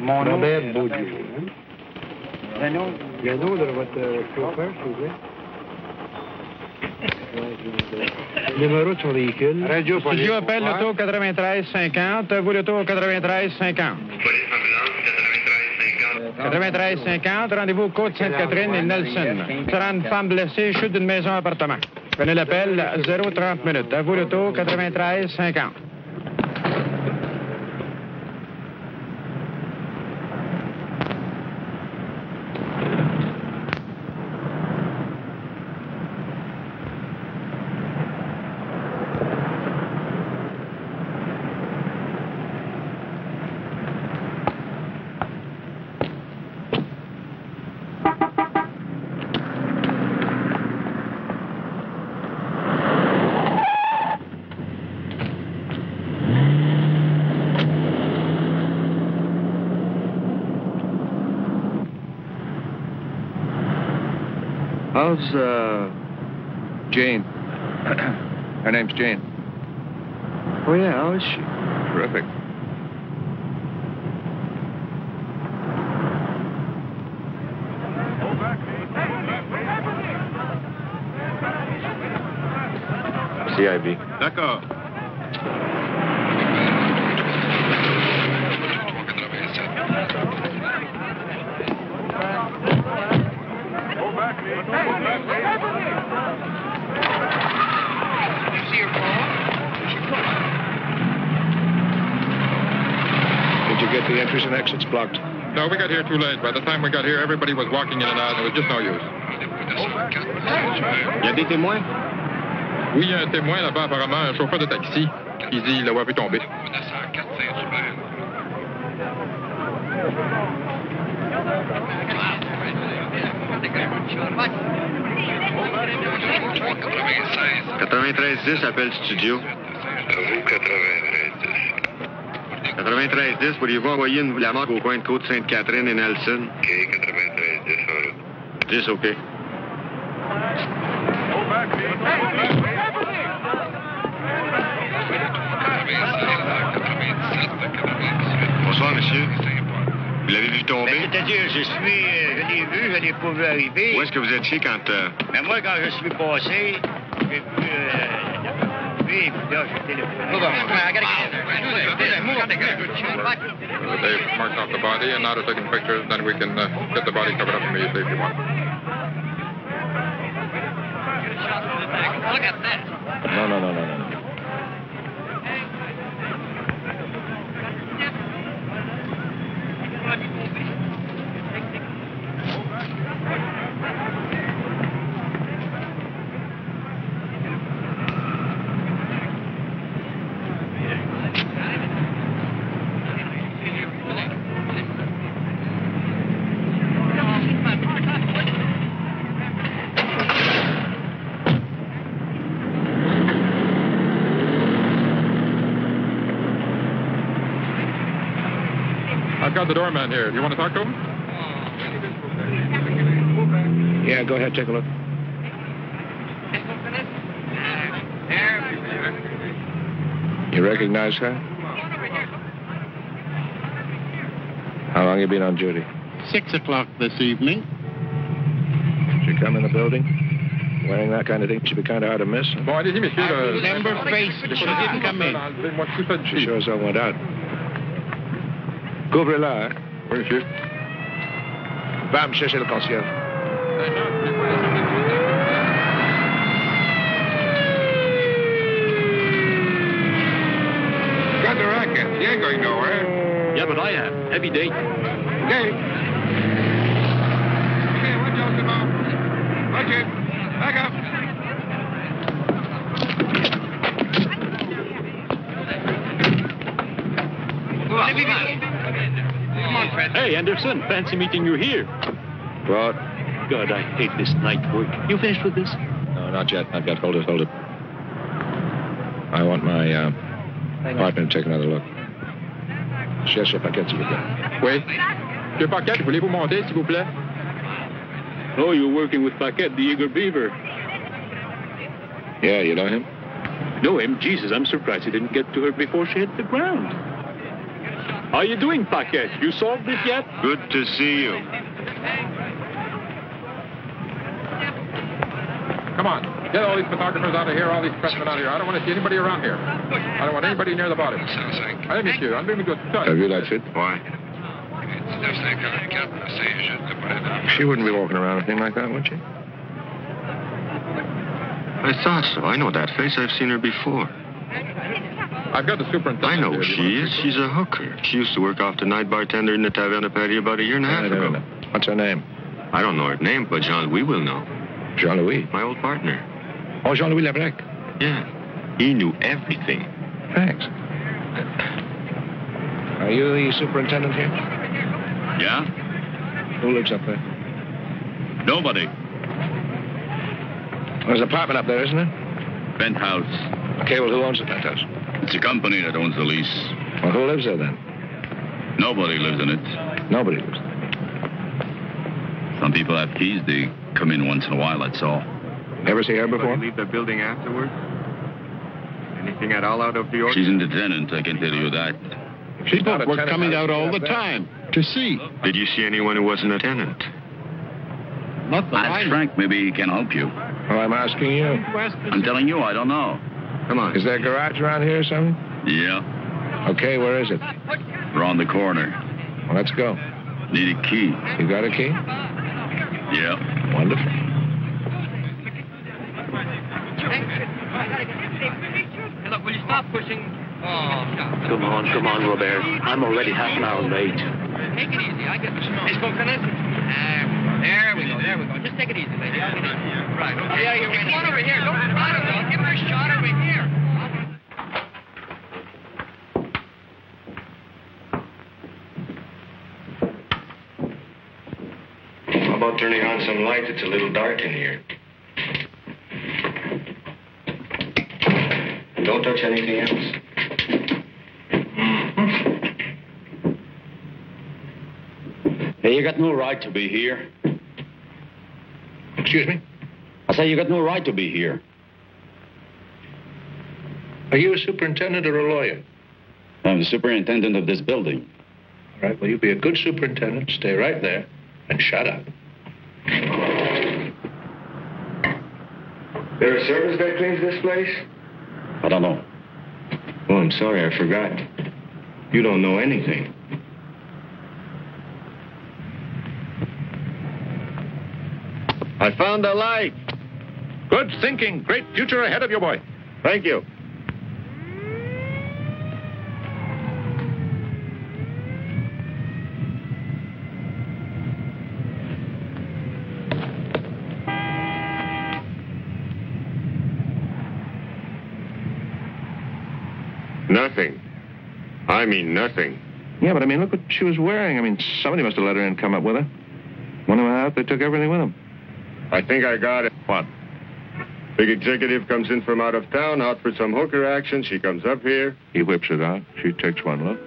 Mon nom est Baudieu. Le nom de votre chauffeur, s'il vous plaît. Numéro de son véhicule. Radio Police. Studio appelle le taux 9350. Vous le taux 9350. Police ambulance 9350. Rendez-vous Côte-Sainte-Catherine et Nelson. 30 femmes blessées, chute d'une maison-appartement. Venez l'appel 030 minutes. À vous le taux 9350. How's, Jane? Her name's Jane. Oh, yeah, how is she? Terrific. CIB. D'accord. Exit's blocked. No, we got here too late. By the time we got here, everybody was walking in and out, and it was just no use. Il y a des témoins? Oui, il y a un témoin là-bas, apparemment, un chauffeur de taxi. Il dit qu'il l'a vu tomber. « 93-10, appelle studio. » 93-10, pourriez-vous envoyer la marque au coin de Côte-Sainte-Catherine et Nelson? OK, 93-10, 10, OK. Bonsoir, monsieur. Vous l'avez vu tomber? Ben, c'est-à-dire, je l'ai vu, je l'ai pas vu arriver. Où est-ce que vous étiez quand... Ben, moi, quand je suis passé, j'ai vu... et puis là, j'ai téléphoné. Move on. I gotta get in there. Move on. They've marked off the body, and now they're taking pictures. Then we can get the body covered up immediately if you want. Look at that. No. The doorman here. Do you want to talk to him? Yeah, go ahead. Take a look. You recognize her? How long you been on duty? 6 o'clock this evening. Did she come in the building? Wearing that kind of thing, she'd be kind of hard to miss. I remember face, but she didn't come in. She sure as hell went out. Couvrez-la, hein? Oui, monsieur. Va me chercher le concierge. Got the racket. You ain't going nowhere. Yeah, but I am. Every day. Okay. Okay, watch out, Simon. Watch it. Back up. Hey, Anderson, fancy meeting you here. What? God, I hate this night work. You finished with this? No, not yet. I've got hold it. I want my partner to take another look. Cherchez Paquette, s'il vous plaît. Oui. Monsieur Paquette, voulez-vous monter, s'il vous plaît? Oh, you're working with Paquette, the eager beaver. Yeah, you know him? Know him? Jesus, I'm surprised he didn't get to her before she hit the ground. How are you doing, Paquette? You solved it yet? Good to see you. Come on. Get all these photographers out of here, all these pressmen out of here. I don't want to see anybody around here. I don't want anybody near the body. Have you that fit? Why? She wouldn't be walking around anything like that, would she? I thought so. I know that face. I've seen her before. I've got the superintendent. I know who she is. She's a hooker. She used to work off the night bartender in the Taverna Patio about a year and a half ago. What's her name? I don't know her name, but Jean-Louis will know. Jean-Louis? My old partner. Oh, Jean-Louis Lebrecque? Yeah. He knew everything. Thanks. Are you the superintendent here? Yeah. Who lives up there? Nobody. There's an apartment up there, isn't there? Penthouse. Okay, well, who owns the penthouse? It's a company that owns the lease. Well, who lives there, then? Nobody lives in it. Nobody lives there. Some people have keys. They come in once in a while, that's all. Ever see her before? Leave the building afterwards? Anything at all out of the ordinary? She's an attendant, I can tell you that. She's not coming out all the time to see. Did you see anyone who wasn't a tenant? Not that I know. Ask Frank, maybe he can help you. Well, I'm asking you. I'm telling you, I don't know. Come on. Is there a garage around here or something? Yeah. Okay, where is it? Around the corner. Well, let's go. Need a key. You got a key? Yeah. Wonderful. Look, will you stop pushing? Oh, come on, Robert. I'm already half an hour late. Take it easy. I get the snow. There we go. Just take it easy, lady. Right. Okay. Yeah, Come on over here. Don't run away. Give her a shot over here. How about turning on some light? It's a little dark in here. Don't touch anything else. Hey, you got no right to be here. Excuse me? I say you got no right to be here. Are you a superintendent or a lawyer? I'm the superintendent of this building. Right? Well, you be a good superintendent, stay right there, and shut up. There are service that cleans this place? I don't know. Oh, I'm sorry, I forgot. You don't know anything. I found a light. Good thinking. Great future ahead of you, boy. Thank you. Nothing. I mean nothing. Yeah, but I mean, look what she was wearing. I mean, somebody must have let her in and come up with her. When they went out, they took everything with them. I think I got it. What? Big executive comes in from out of town, out for some hooker action. She comes up here. He whips it out. She takes one look.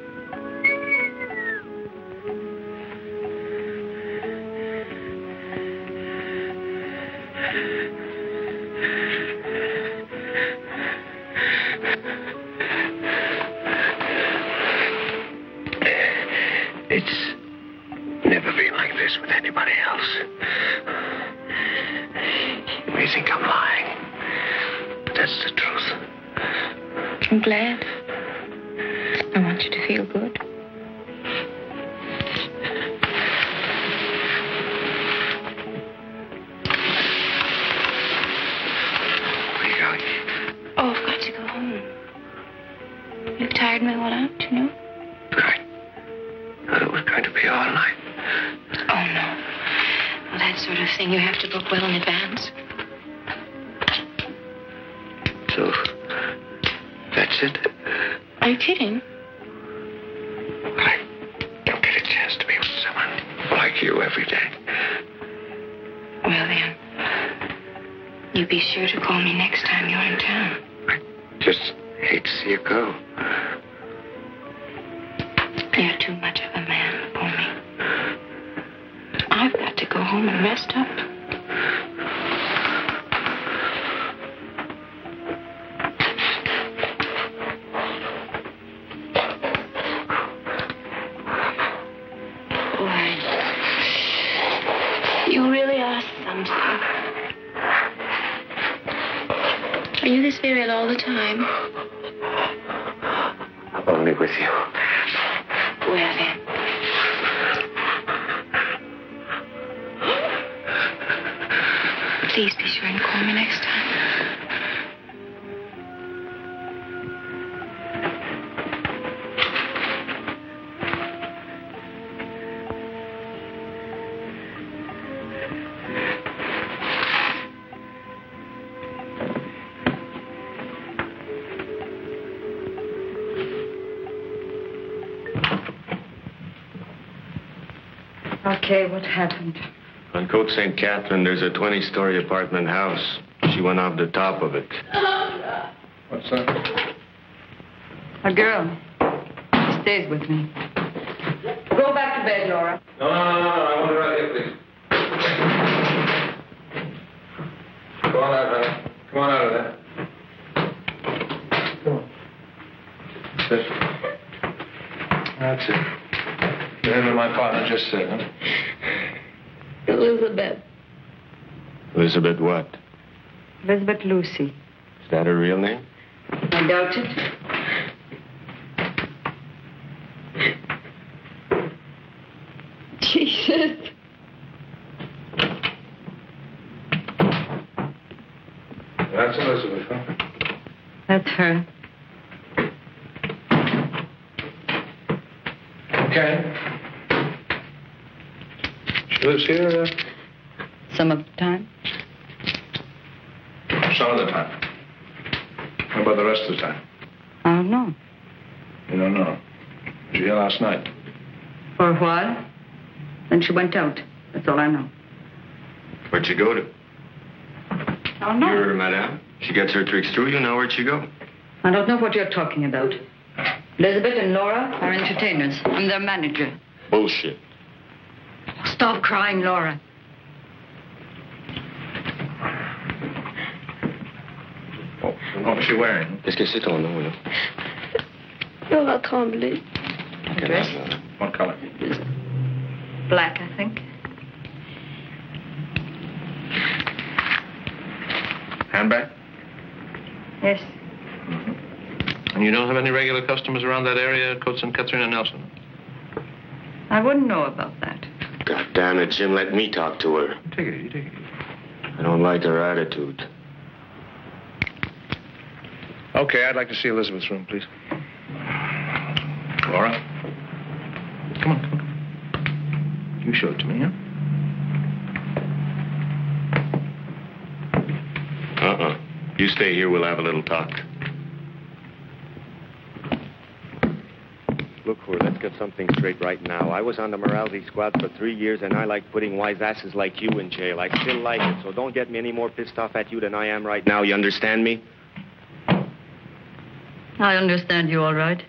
Okay, what happened? On Côte St. Catherine, there's a 20-story apartment house. She went off the top of it. What's that? A girl. She stays with me. Go back to bed, Laura. No, no, no, no. I want her out here, please. Go on out, honey. Come on out of there. Come on. Sit. That's it. You heard what my partner just said, huh? Elizabeth. Elizabeth what? Elizabeth Lucy. Is that her real name? I doubt it. Jesus. That's Elizabeth, huh? That's her. Okay. She lives here? Some of the time. Some of the time. How about the rest of the time? I don't know. You don't know? She was here last night. For a while. Then she went out. That's all I know. Where'd she go to? I don't know. You're her, madame. She gets her tricks through you. Now where'd she go? I don't know what you're talking about. Elizabeth and Laura are entertainers. I'm their manager. Bullshit. Stop crying, Laura. What was she wearing? Qu'est-ce que c'est ton nom, là? Laura Tremblay. Dress? What color? Black, I think. Handbag? Yes. Mm-hmm. And you don't have any regular customers around that area, Coates & Catherine and Nelson? I wouldn't know about that. God damn it, Jim, let me talk to her. Take it easy, take it easy. I don't like her attitude. Okay, I'd like to see Elizabeth's room, please. Laura? Come on, come on. You show it to me, huh? Uh-uh. You stay here, we'll have a little talk. Look, Hur, let's get something straight right now. I was on the morality squad for 3 years, and I like putting wise asses like you in jail. I still like it, so don't get me any more pissed off at you than I am right now. You understand me? I understand you all right.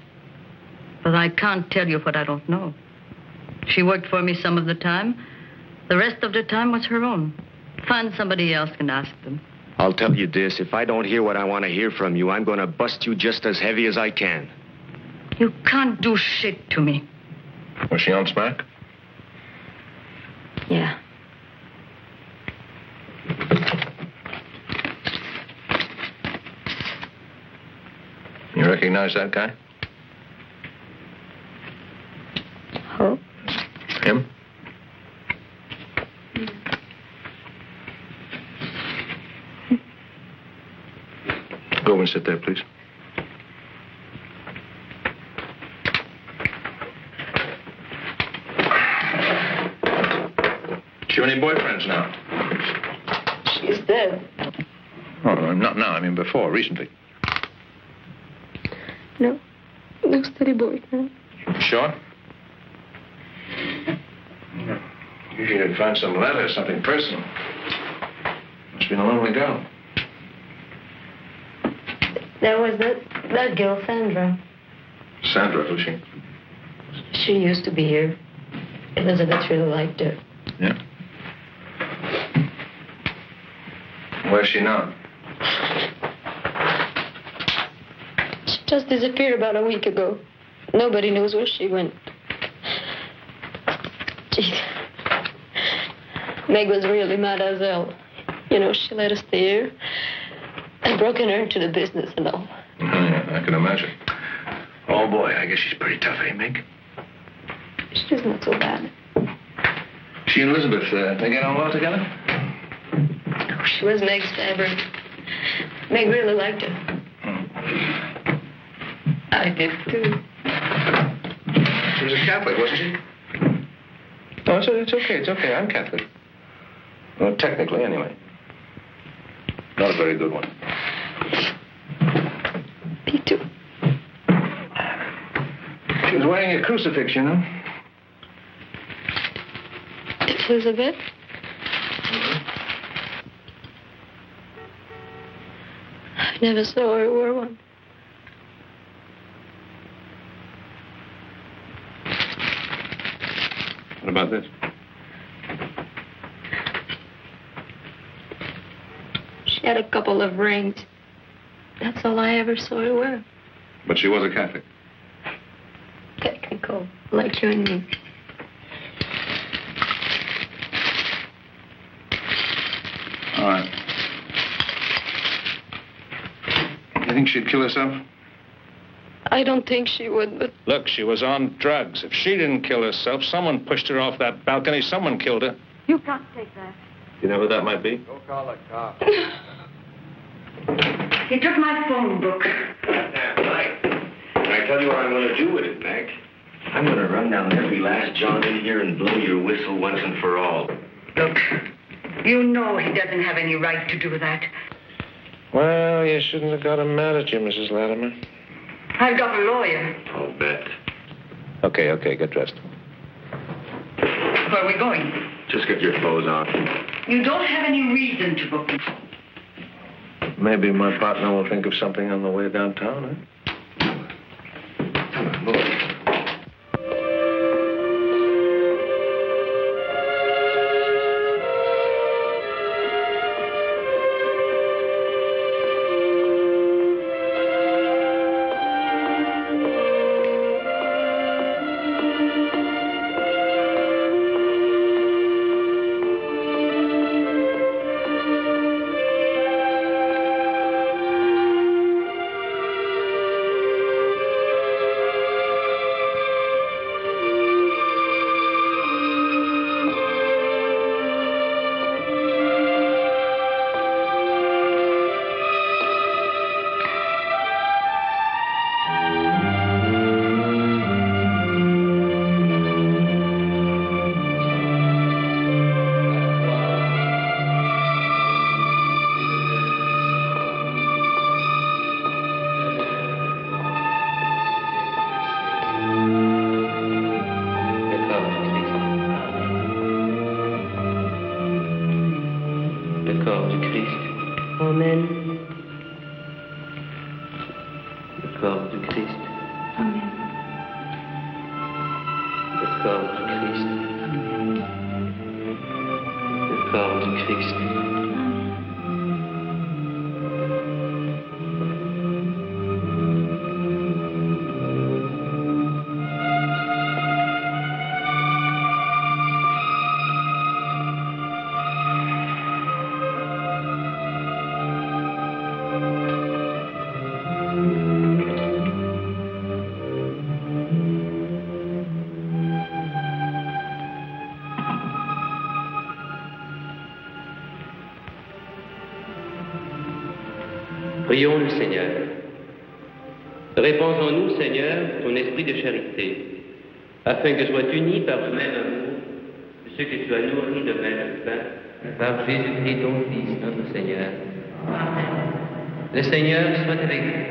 But I can't tell you what I don't know. She worked for me some of the time. The rest of the time was her own. Find somebody else and ask them. I'll tell you this. If I don't hear what I want to hear from you, I'm going to bust you just as heavy as I can. You can't do shit to me. Was she on smack? Yeah. You recognize that guy? Who? Him? Go and sit there, please. Do you have any boyfriends now? She's dead. Oh, not now. I mean before, recently. No. No steady boyfriend. Sure? You should have found some letter or something personal. Must be the lonely girl. There was that girl, Sandra. Sandra, who's she? She used to be here. Elizabeth really liked her. Yeah? Where's she now? She just disappeared about a week ago. Nobody knows where she went. Jeez. Meg was really mad as hell. You know, she let us stay here. I broke her into the business and all. Yeah, I can imagine. Oh, boy, I guess she's pretty tough, eh, Meg? She's not so bad. She and Elizabeth, they get on well together? She was Meg's favorite. Meg really liked her. Hmm. I did, too. She was a Catholic, wasn't she? No, it's okay, it's okay. I'm Catholic. Well, technically, anyway. Not a very good one. Me, too. She was wearing a crucifix, you know. Elizabeth? I never saw her wear one. What about this? She had a couple of rings. That's all I ever saw her wear. But she was a Catholic. Technical, like you and me. All right. You think she'd kill herself? I don't think she would, but... Look, she was on drugs. If she didn't kill herself, someone pushed her off that balcony. Someone killed her. You can't take that. You know who that might be? Go call a cop. He took my phone book. Goddamn right. I tell you what I'm going to do with it, Mac. I'm going to run down every last John in here and blow your whistle once and for all. Look, you know he doesn't have any right to do that. Well, you shouldn't have got him mad at you, Mrs. Latimer. I've got a lawyer. I'll bet. Okay, okay, get dressed. Where are we going? Just get your clothes on. You don't have any reason to book me. Maybe my partner will think of something on the way downtown, eh? Come on, move. corps du Christ emmène le corps du Christ. Amen. Le corps du Christ. Amen. Le corps du Christ. Prions le Seigneur. Répands en nous, Seigneur, ton esprit de charité, afin que soient unis par le même amour ceux que tu as nourris de même pain, par Jésus-Christ ton Fils, notre Seigneur. Amen. Le Seigneur soit avec vous.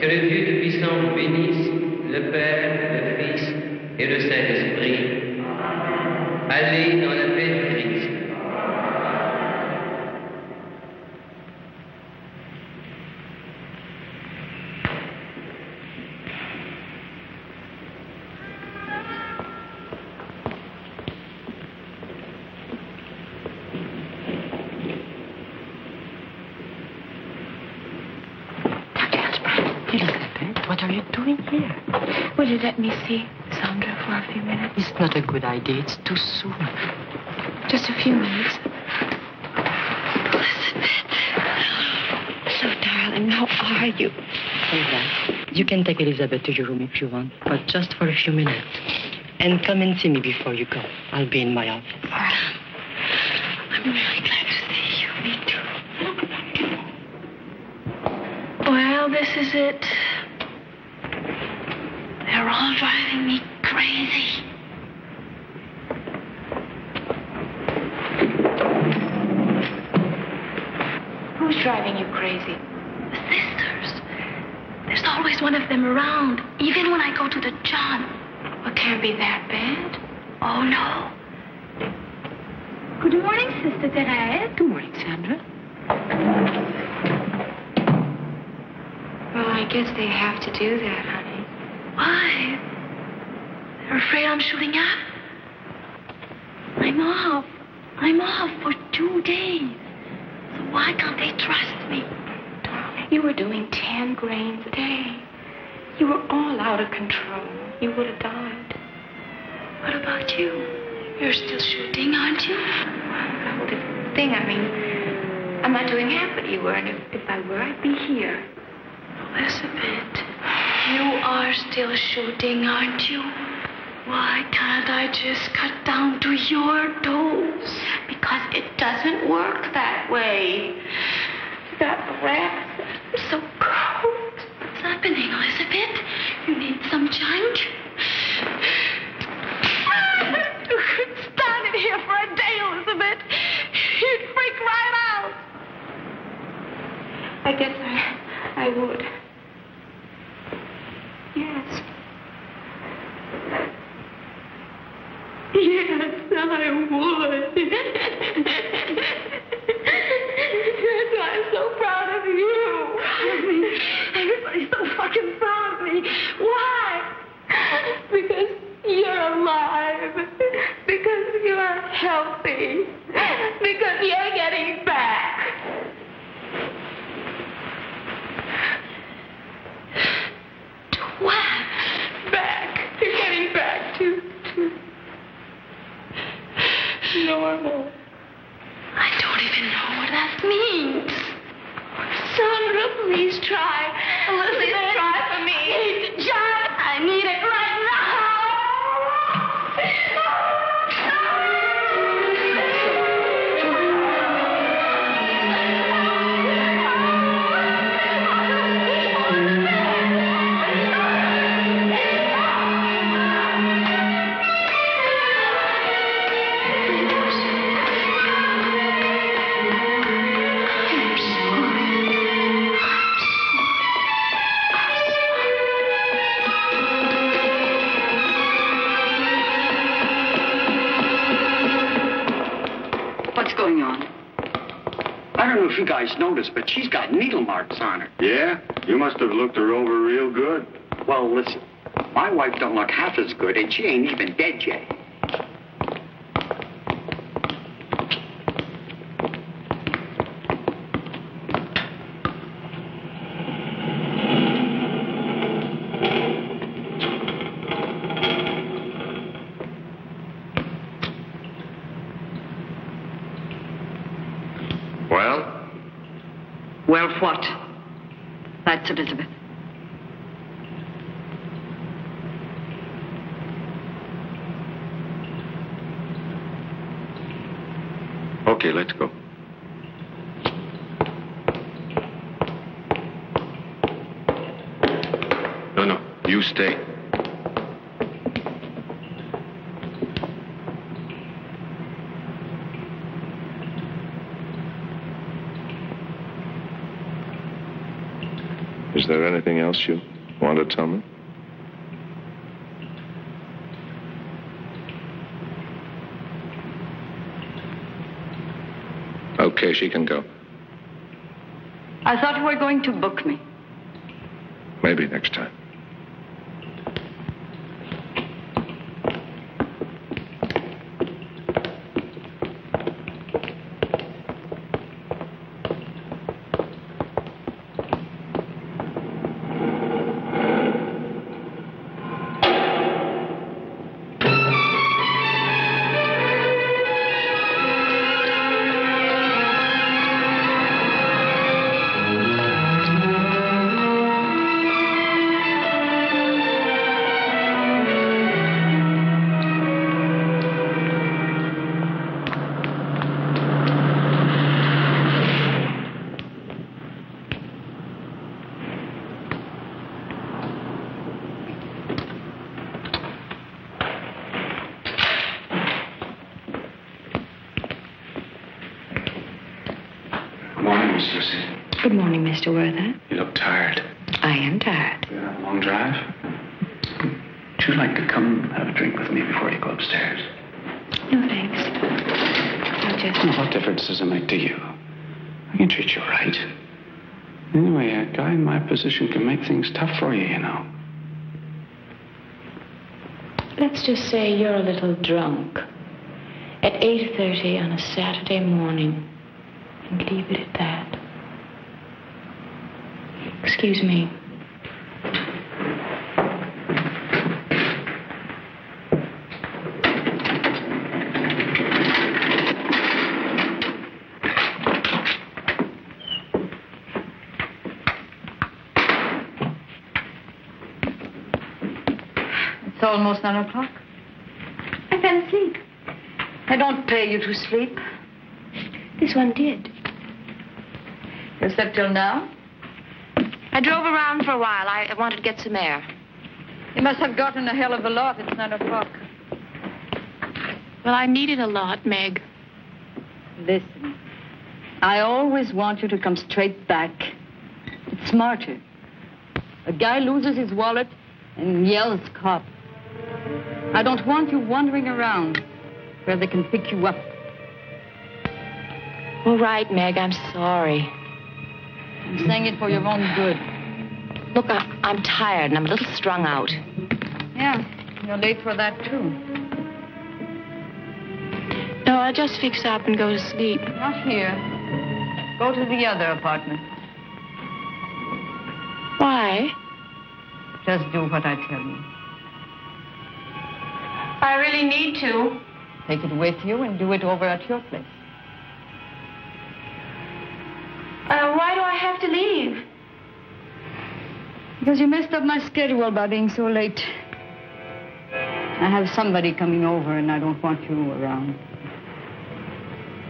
Que le Dieu du puissant vous bénisse, le Père, le Fils et le Saint-Esprit. Allez dans la paix du Christ. Let me see Sandra for a few minutes. It's not a good idea. It's too soon. Just a few minutes. Elizabeth. So, darling, how are you? All right. You can take Elizabeth to your room if you want, but just for a few minutes. And come and see me before you go. I'll be in my office. All right. I'm really glad to see you. Me too. Well, this is it. They're all driving me crazy. Who's driving you crazy? The sisters. There's always one of them around, even when I go to the job. Well, it can't be that bad. Oh, no. Good morning, Sister Thérèse. Good morning, Sandra. Well, I guess they have to do that, honey. Why? They're afraid I'm shooting up. I'm off. I'm off for 2 days. So why can't they trust me? You were doing 10 grains a day. You were all out of control. You would have died. What about you? You're still shooting, aren't you? Well, the thing, I mean, I'm not doing half what you were, and if I were, I'd be here. Elizabeth. You are still shooting, aren't you? Why can't I just cut down to your dose? Because it doesn't work that way. That wrap is so cold. What's happening, Elizabeth? You need some change? You could stand it here for a day, Elizabeth. You'd freak right out. I guess I would. Yes. Yes, I would. That's why I'm so proud of you. Proud of me. Everybody's so fucking proud of me. Why? Because you're alive. Because you're healthy. Because you're getting back. What? Back. You're getting back to normal. I don't even know what that means. Sandra, please try. Elizabeth, try for me. John, I need it right on. I don't know if you guys noticed, but she's got needle marks on her. Yeah? You must have looked her over real good. Well, listen, my wife don't look half as good, and she ain't even dead yet. What? That's Elizabeth. Okay, let's go. No, no, you stay. Is there anything else you want to tell me? Okay, she can go. I thought you were going to book me. Maybe next time. Mr. Werther? You look tired. I am tired. You had a long drive? Would you like to come have a drink with me before you go upstairs? No, thanks. I'll just... Well, what difference does it make to you? I can treat you right. Anyway, a guy in my position can make things tough for you, you know. Let's just say you're a little drunk. At 8:30 on a Saturday morning. And leave it at that. Excuse me. It's almost 9 o'clock. I fell asleep. I don't pay you to sleep. This one did. You slept till now? I drove around for a while. I wanted to get some air. You must have gotten a hell of a lot. It's 9 o'clock. Well, I needed a lot, Meg. Listen, I always want you to come straight back. It's smarter. A guy loses his wallet and yells cop. I don't want you wandering around where they can pick you up. All right, Meg, I'm sorry. I'm saying it for your own good. Look, I'm tired and I'm a little strung out. Yeah, you're late for that, too. No, I'll just fix up and go to sleep. Not here. Go to the other apartment. Why? Just do what I tell you. I really need to. Take it with you and do it over at your place. Why do I have to leave? Because you messed up my schedule by being so late. I have somebody coming over and I don't want you around.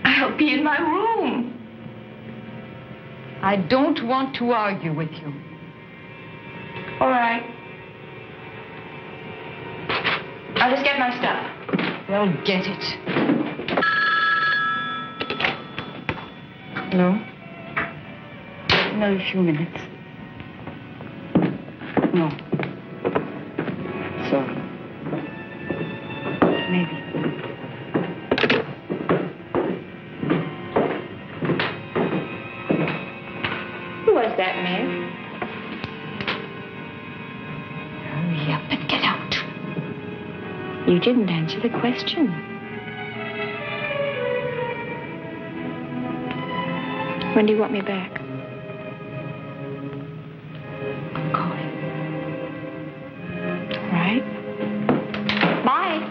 I'll be in my room. I don't want to argue with you. All right. I'll just get my stuff. Well, get it. Hello? Another few minutes. No. Sorry. Maybe. that mess? Hurry up and get out. You didn't answer the question. When do you want me back? I'm calling. All right. Bye.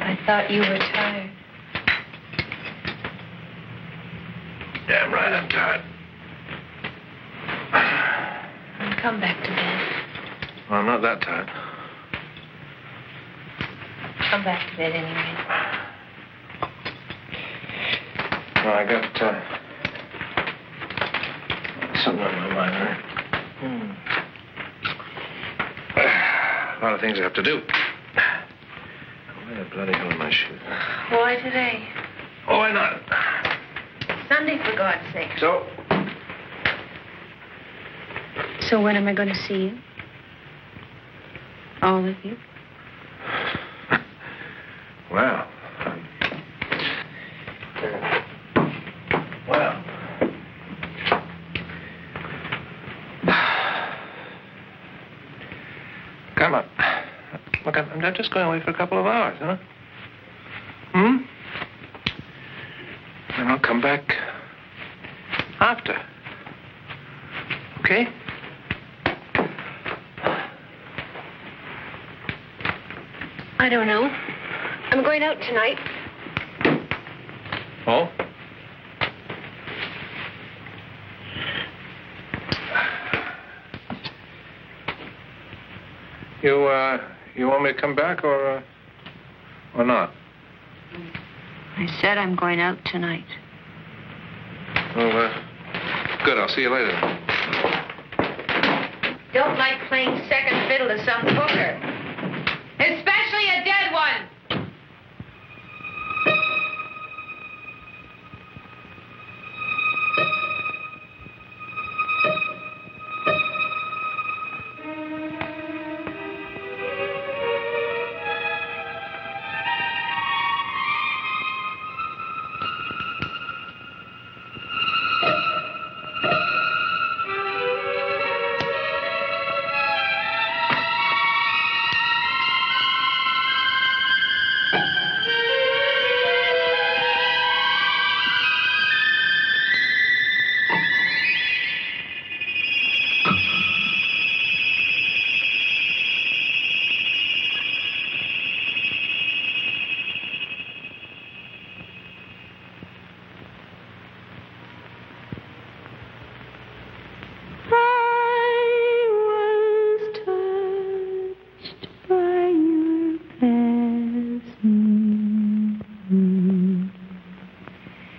I thought you were tired. Damn right I'm tired. Then come back to bed. Well, I'm not that tired. Come back to bed anyway. Well, I got something on my mind, right? A lot of things I have to do. Bloody hell in my shoes. Why today? Oh, why not? Sunday, for God's sake. So when am I going to see you? All of you? Well. Well. Come on. Look, I'm just going away for a couple of hours, huh? And I'll come back after. Okay? I don't know. I'm going out tonight. Oh? You want me to come back or not? I said I'm going out tonight. Well, good. I'll see you later. Don't like playing second fiddle to some hooker. Especially a dead one.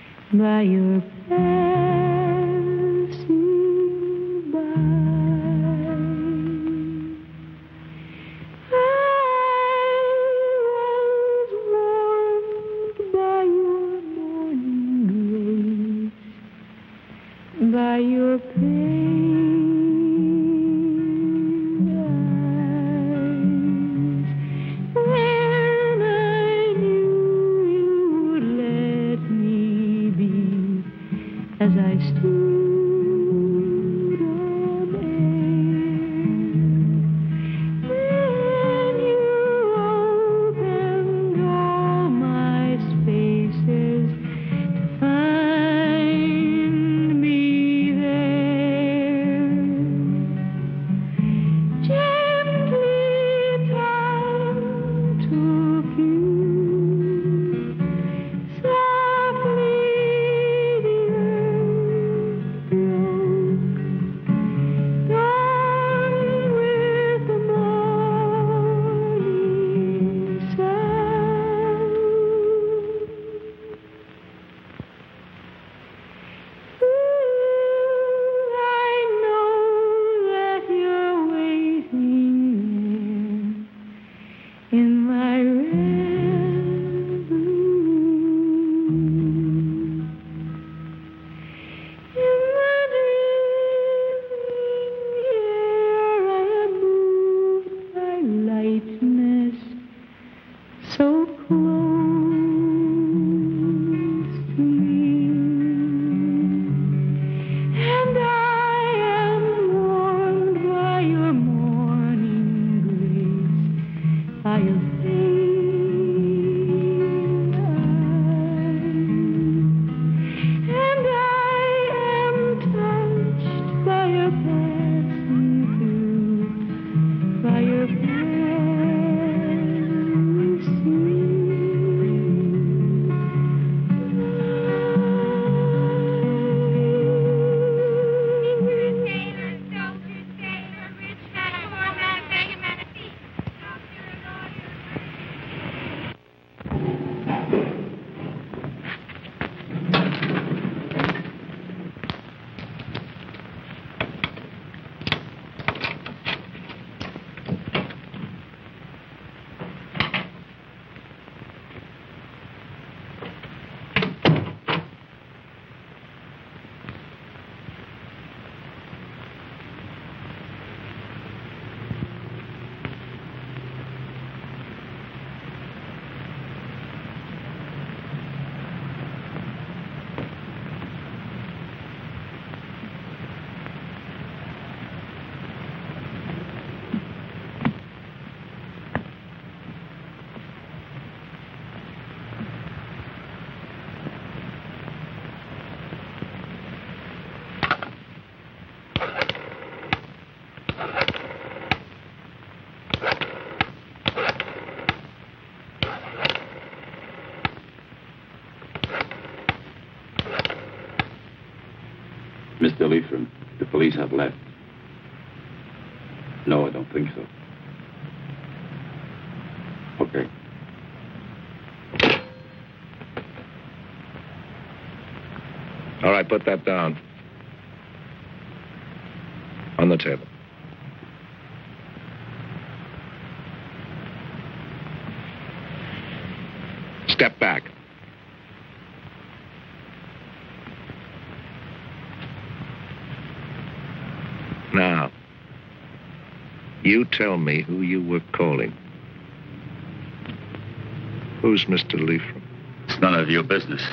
By your passing by, I was warmed by your morning grace, by your pale eyes. When I knew you would let me as I stood on air, then you opened all my spaces to find me there. Gently time took you, softly the gone with the morning sun. Ooh, I know that you're waiting there in my reverie. In my dreaming air, I am moved by lightness so close to me, and I am warmed by your morning grace, by your pale eyes. And I am touched by your passing through, by your passing. Mr. Leifram, the police have left. No, I don't think so. All right, put that down. On the table. Step back. Now, you tell me who you were calling. Who's Mr. Leifram? It's none of your business.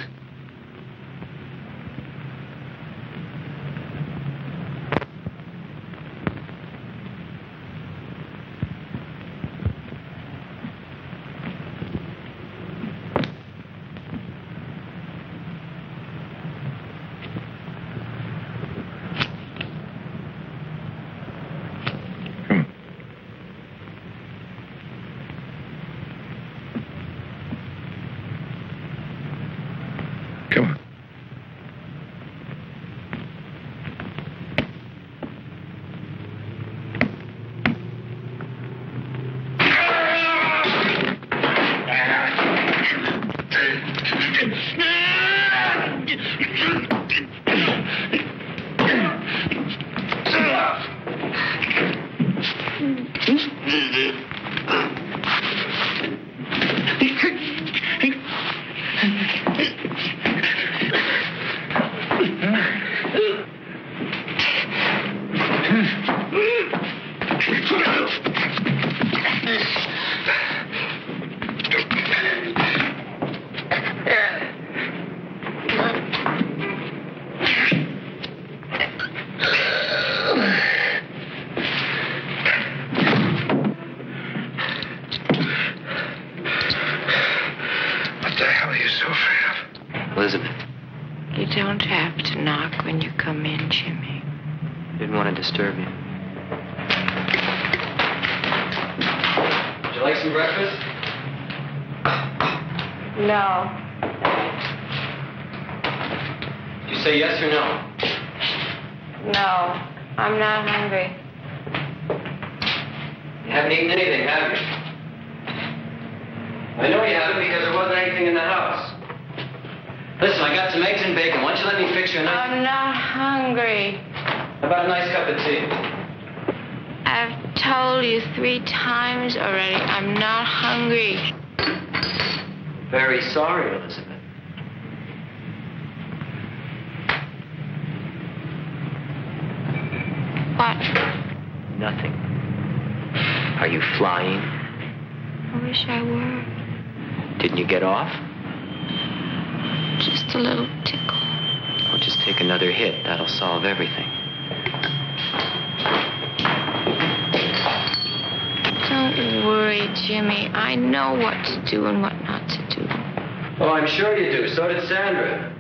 So did Sandra.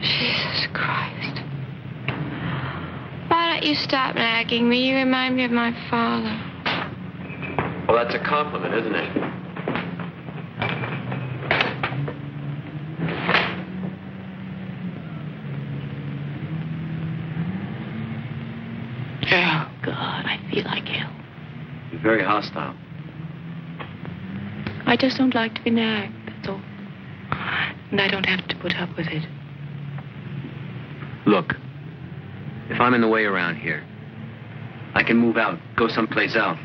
Jesus Christ. Why don't you stop nagging me? You remind me of my father. Well, that's a compliment, isn't it? Oh, God, I feel like hell. You're very hostile. I just don't like to be nagged. And I don't have to put up with it. Look, if I'm in the way around here, I can move out, go someplace else.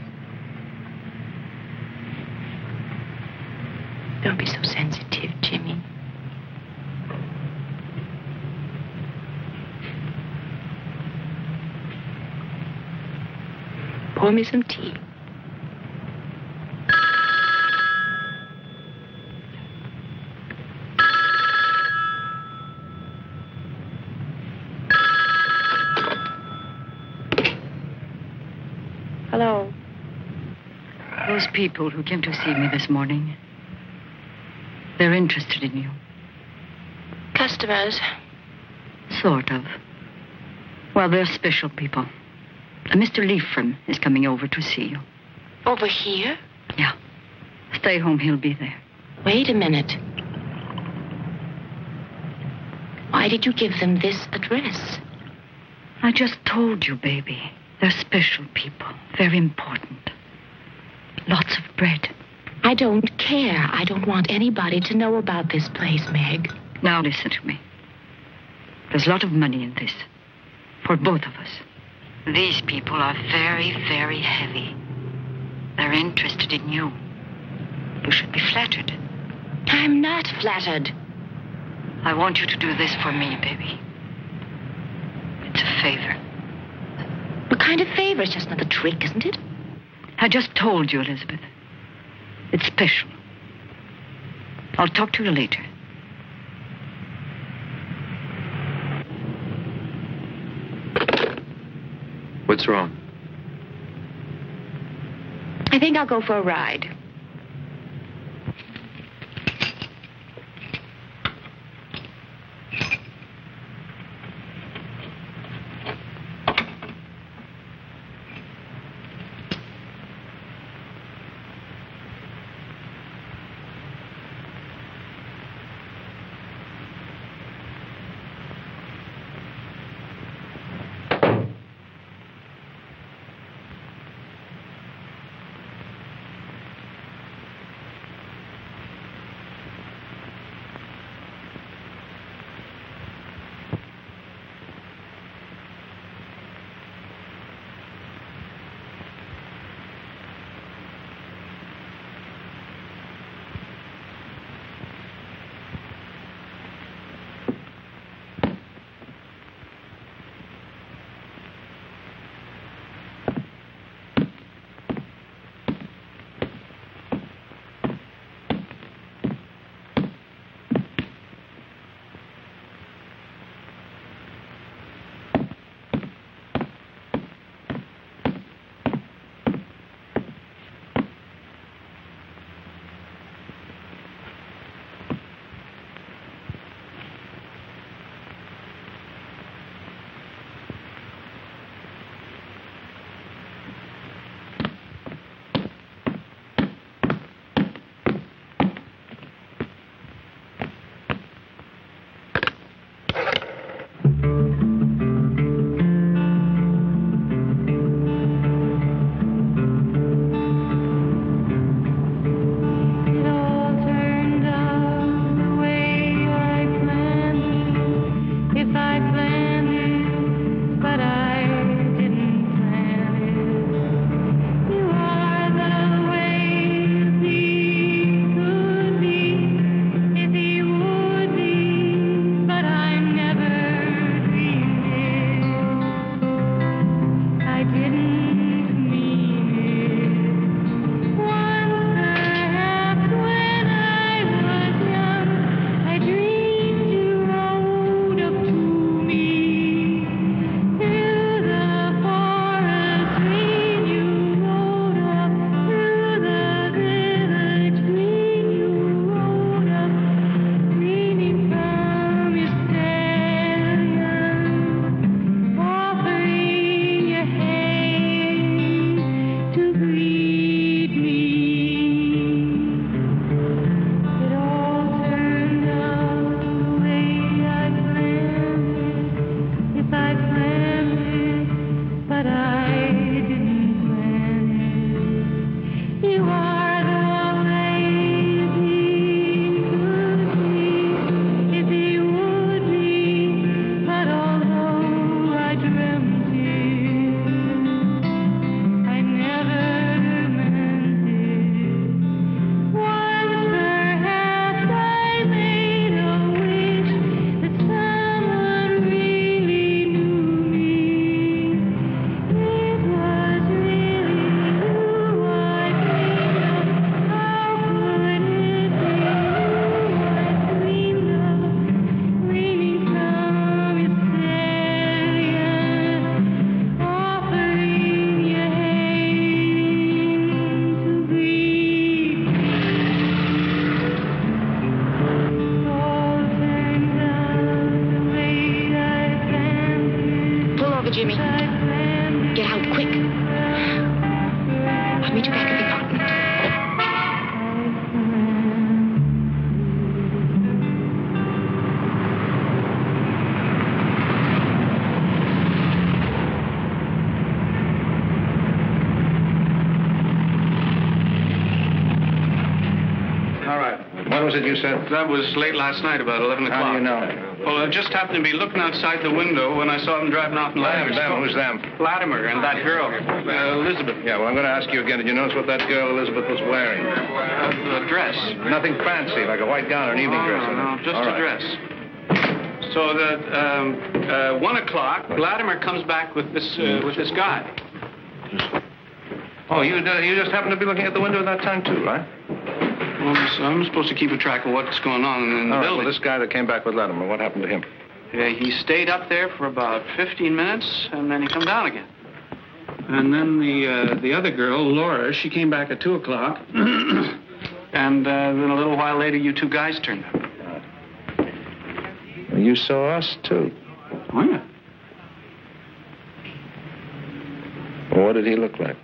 Don't be so sensitive, Jimmy. Pour me some tea. Those people who came to see me this morning, they're interested in you. Customers? Sort of. Well, they're special people. Mr. Leifram is coming over to see you. Over here? Yeah. Stay home, he'll be there. Wait a minute. Why did you give them this address? I just told you, baby. They're special people. Very important. Lots of bread. I don't care. I don't want anybody to know about this place, Meg. Now listen to me. There's a lot of money in this. For both of us. These people are very, very heavy. They're interested in you. You should be flattered. I'm not flattered. I want you to do this for me, baby. It's a favor. What kind of favor? It's just another trick, isn't it? I just told you, Elizabeth. It's special. I'll talk to you later. What's wrong? I think I'll go for a ride. it you said? That was late last night, about 11 o'clock. How do you know? Well, I just happened to be looking outside the window when I saw them driving off in Latimer's car. Who's them? Latimer and that girl, Elizabeth. Yeah, well, I'm going to ask you again. Did you notice what that girl Elizabeth was wearing? A dress. Nothing fancy, like a white gown or an evening dress. No, just a dress. So that 1 o'clock, Latimer comes back with this guy. Oh, you just happened to be looking at the window at that time too, right? Well, I'm supposed to keep a track of what's going on in the building. Well, this guy that came back with Latimer, what happened to him? Yeah, he stayed up there for about 15 minutes, and then he come down again. And then the other girl, Laura, she came back at 2 o'clock, and then a little while later, you two guys turned up. You saw us, too. Oh, yeah. Well, what did he look like?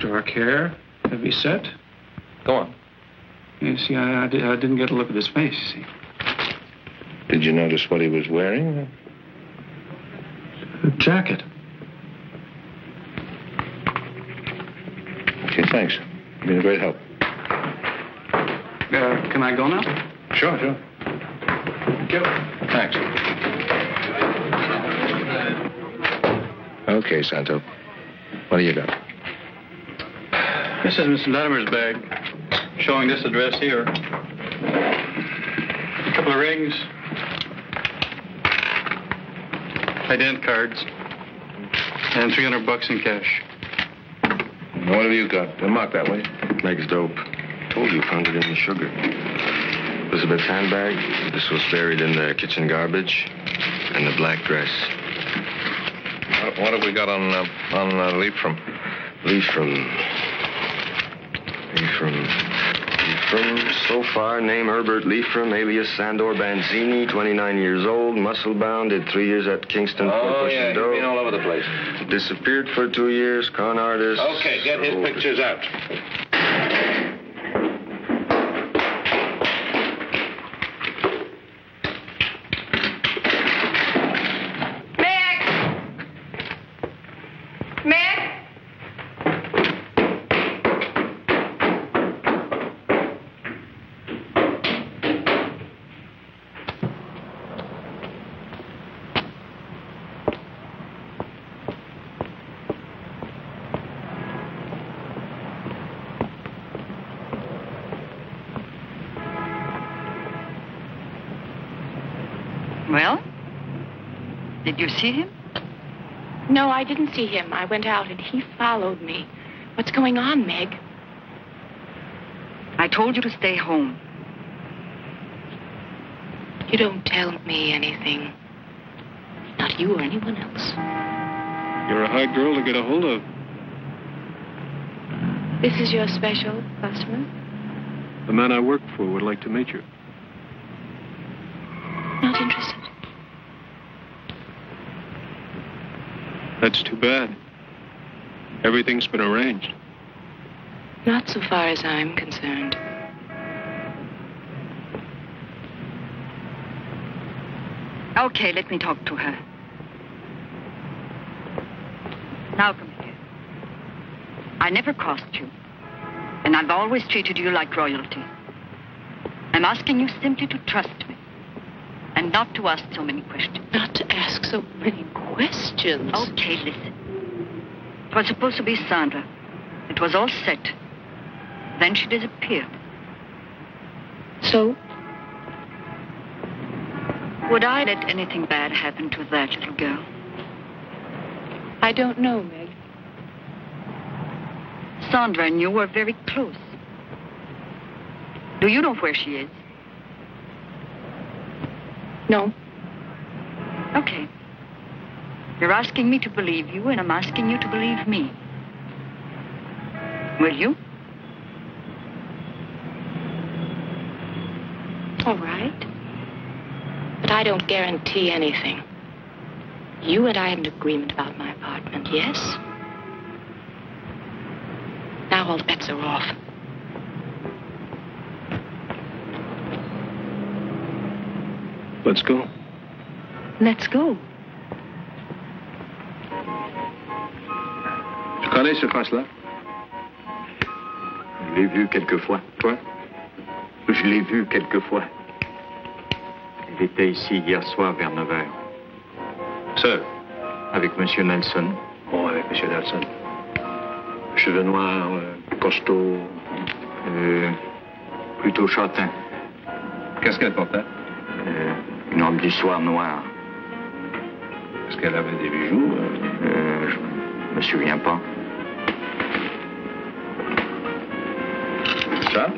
Dark hair, heavy set. Go on. You see, I didn't get a look at his face, you see. Did you notice what he was wearing? A jacket. Okay, thanks. You've been a great help. Can I go now? Sure, sure. Thank you. Thanks. Okay, Santo. What do you got? This is Mr. Latimer's bag, showing this address here. A couple of rings. Ident cards. And $300 in cash. Now, what have you got? Mark that, will you? Makes dope. Told you, found it in the sugar. Elizabeth's handbag, this was buried in the kitchen garbage, and the black dress. What have we got on Leifram? Leifram. So far, name Herbert Leifram, alias Sandor Banzini, 29 years old, muscle-bound, did 3 years at Kingston. Oh, yeah, he's been all over the place. Disappeared for 2 years, con artist. Okay, get his pictures out. Did you see him? No, I didn't see him. I went out and he followed me. What's going on, Meg? I told you to stay home. You don't tell me anything. Not you or anyone else. You're a hard girl to get a hold of. This is your special customer? The man I work for would like to meet you. Not interested. That's too bad. Everything's been arranged. Not so far as I'm concerned. Okay, let me talk to her. Now, come here. I never crossed you, and I've always treated you like royalty. I'm asking you simply to trust me, and not to ask so many questions. Not to ask so many questions? Okay, listen. It was supposed to be Sandra. It was all set. Then she disappeared. So? Would I let anything bad happen to that little girl? I don't know, Meg. Sandra and you were very close. Do you know where she is? No. Okay. You're asking me to believe you, and I'm asking you to believe me. Will you? All right. But I don't guarantee anything. You and I had an agreement about my apartment, yes? Now all bets are off. Let's go. Let's go. Tu connais ce prince-là? Je l'ai vu quelquefois. Toi? Je l'ai vu quelquefois. Il était ici hier soir vers 9h. Seul? Avec Monsieur Nelson. Oh, avec Monsieur Nelson. Cheveux noirs, costaud. Plutôt châtain. Qu'est-ce qu'elle portait? Une robe du soir noire. Est-ce qu'elle avait des bijoux? Je me souviens pas. Ça?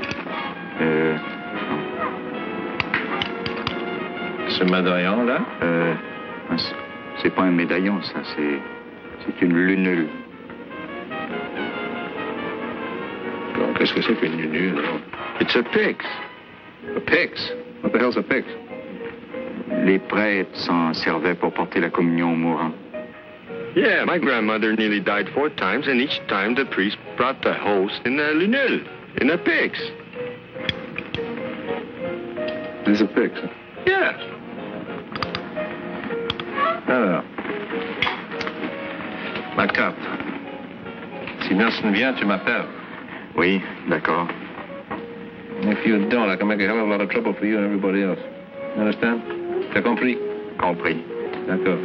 Ce médaillon là? C'est pas un médaillon, ça, c'est une lunule. Bon, qu'est-ce que c'est qu'une lunule? It's a pyx. A pyx? What the hell's a pyx? Les prêtres s'en servaient pour porter la communion aux mourants. Yeah, my grandmother nearly died 4 times, and each time the priest brought the host in a lunule, in a pyx. There's a pyx? Yeah. Alors, ma carte. Si Nelson vient, tu m'appelles. Oui, d'accord. If you don't, I can make a hell of a lot of trouble for you and everybody else. You understand? T'as compris? Compris. D'accord.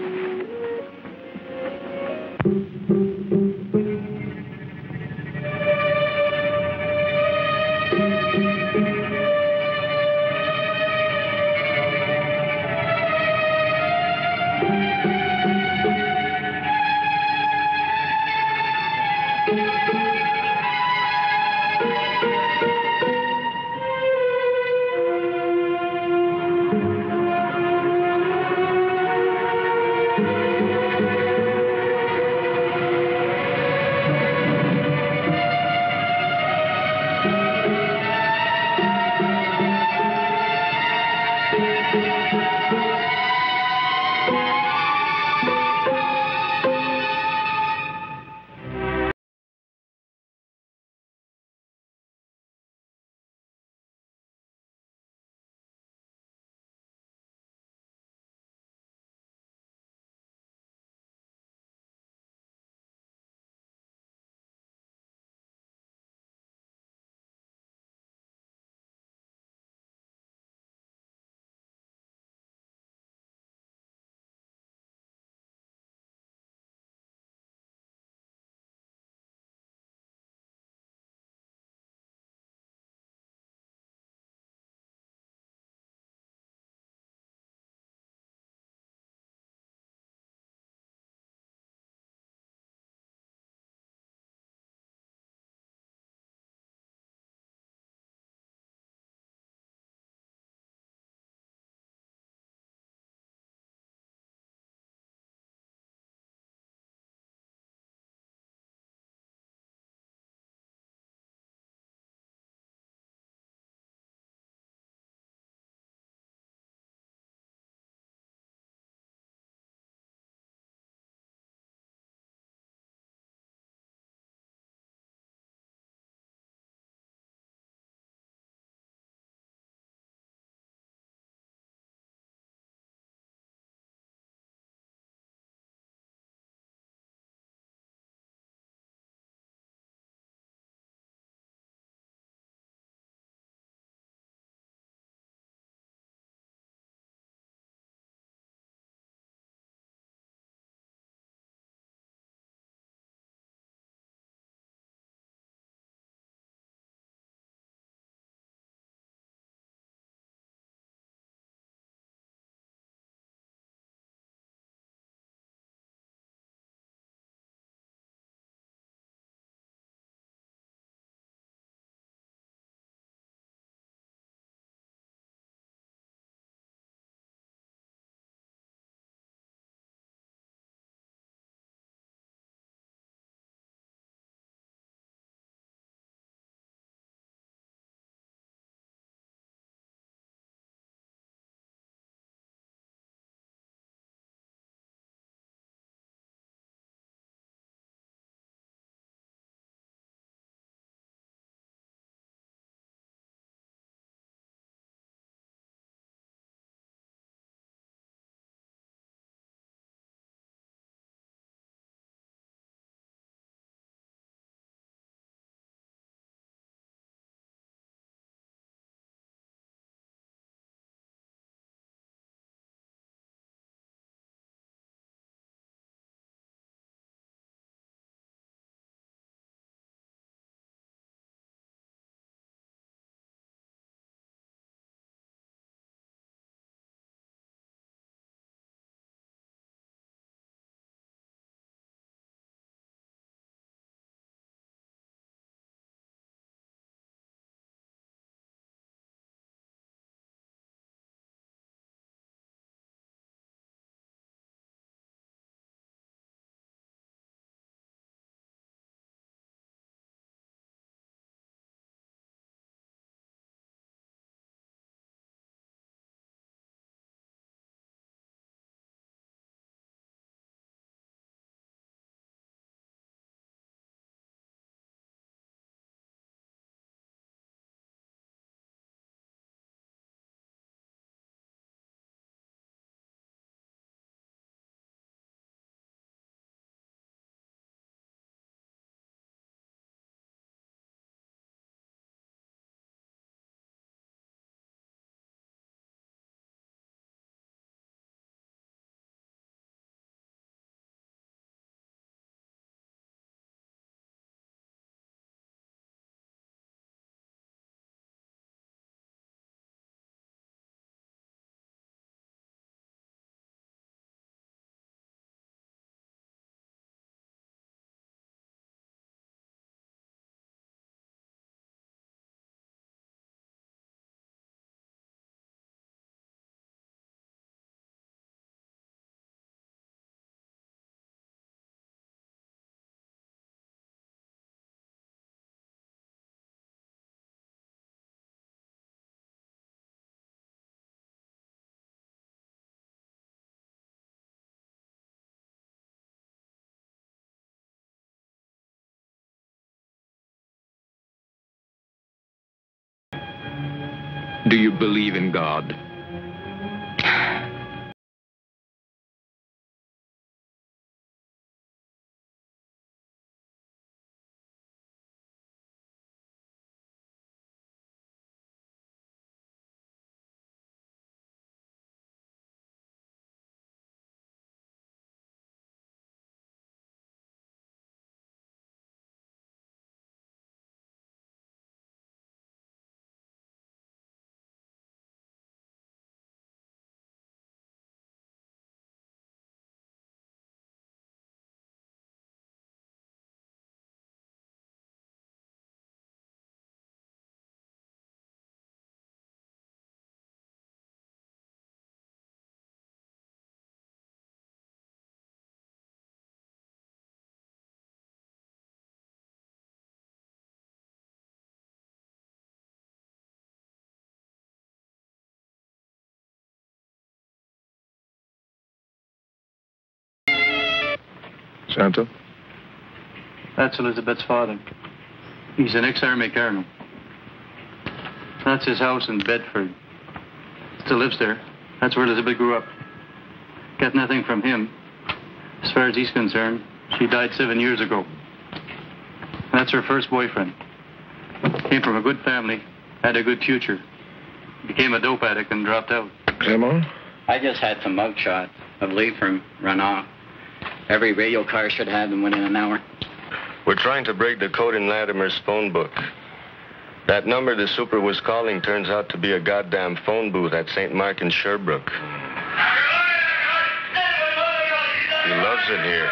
Do you believe in God? Santa? That's Elizabeth's father. He's an ex-army colonel. That's his house in Bedford. Still lives there. That's where Elizabeth grew up. Got nothing from him. As far as he's concerned, she died 7 years ago. That's her first boyfriend. Came from a good family, had a good future. Became a dope addict and dropped out. Grandma? I just had some mugshot of Leifram run off. Every radio car should have them within an hour. We're trying to break the code in Latimer's phone book. That number the super was calling turns out to be a goddamn phone booth at St. Mark in Sherbrooke. He loves it here.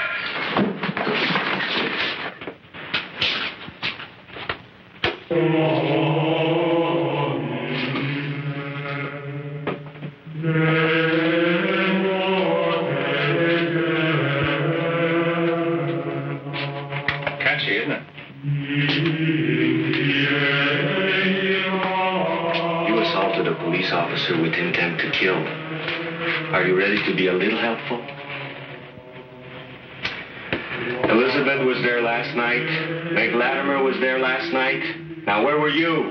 With intent to kill. Are you ready to be a little helpful? Elizabeth was there last night. Meg Latimer was there last night. Now, where were you?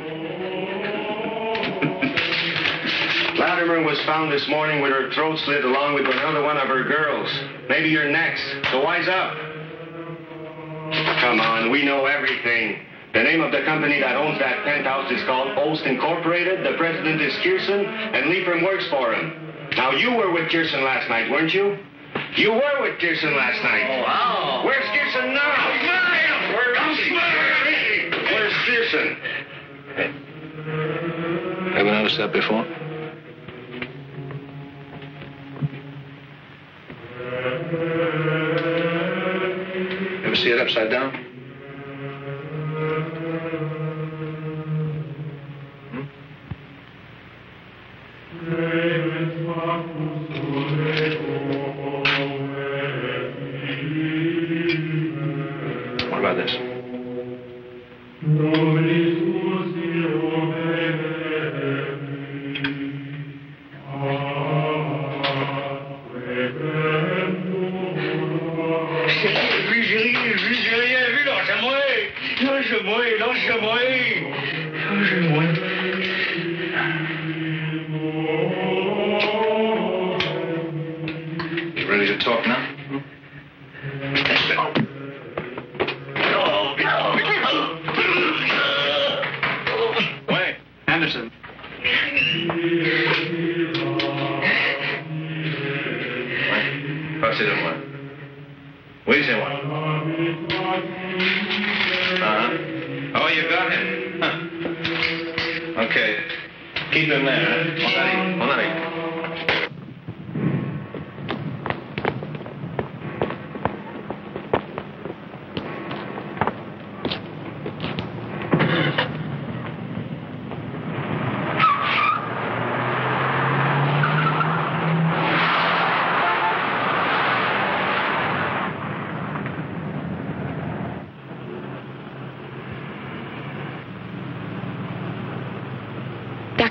Latimer was found this morning with her throat slit along with another one of her girls. Maybe you're next, so wise up. Come on, we know everything. The name of the company that owns that penthouse is called Post Incorporated. The president is Kearson, and Leifram works for him. Now, you were with Kearson last night, weren't you? You were with Kearson last night. Oh, wow. Where's Kearson now? Where's Kearson? Haven't noticed that before? Ever see it upside down?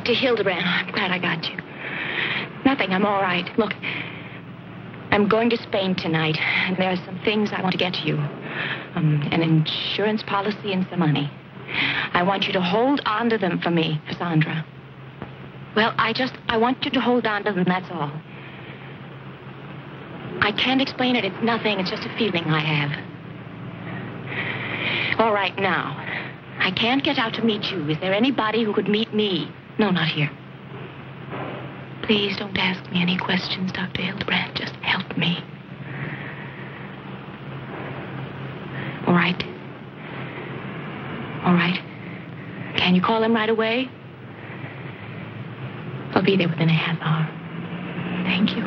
Hildebrand, I'm glad I got you. Nothing, I'm all right. Look, I'm going to Spain tonight, and there are some things I want to get to you. An insurance policy and some money. I want you to hold on to them for me, Cassandra. Well, I want you to hold on to them, that's all. I can't explain it. It's nothing. It's just a feeling I have. All right, now. I can't get out to meet you. Is there anybody who could meet me? No, not here. Please don't ask me any questions, Dr. Hildebrand. Just help me. All right. All right. Can you call him right away? I'll be there within a half hour. Thank you.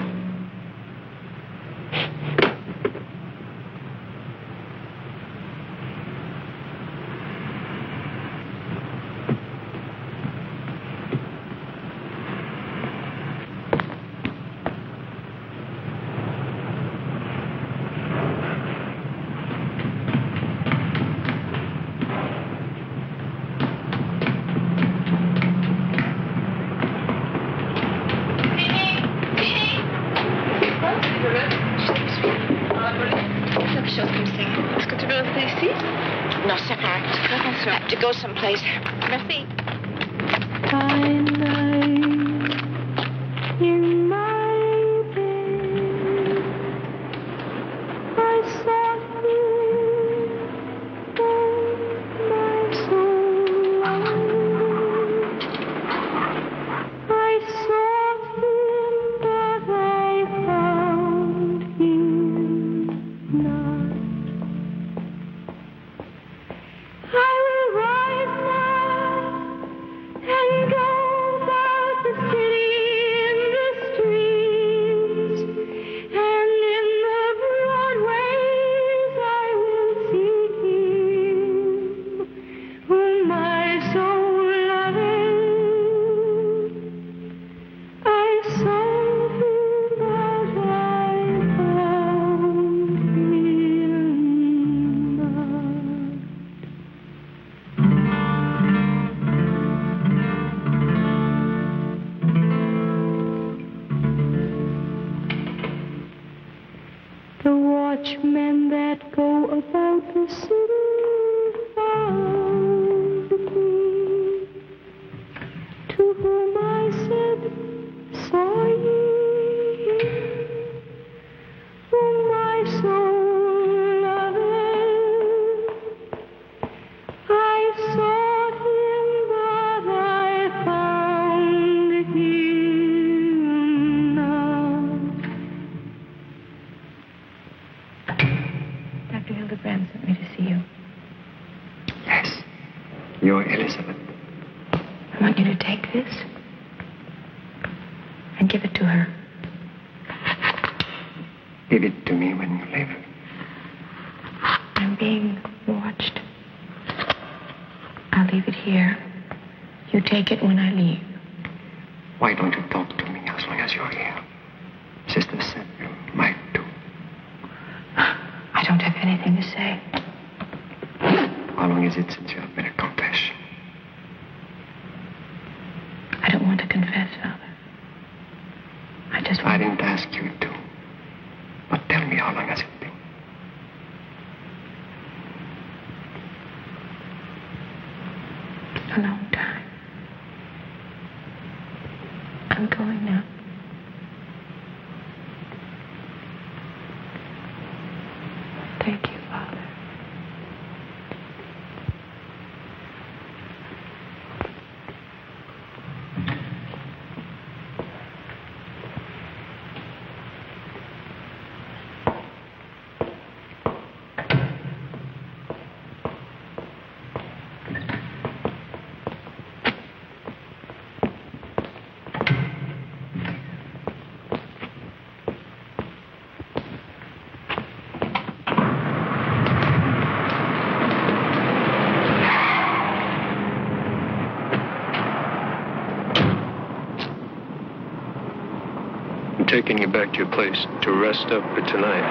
Taking you back to your place to rest up for tonight.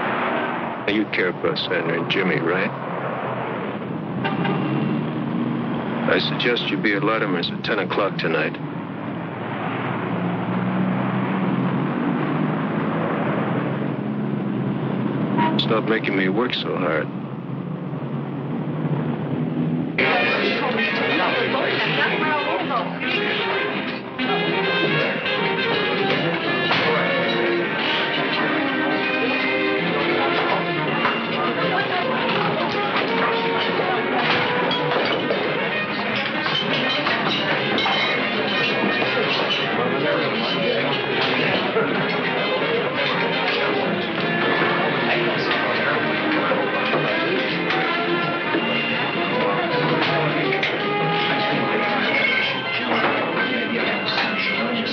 Now you care about Sandra and Jimmy, right? I suggest you be at Latimer's at 10 o'clock tonight. Stop making me work so hard.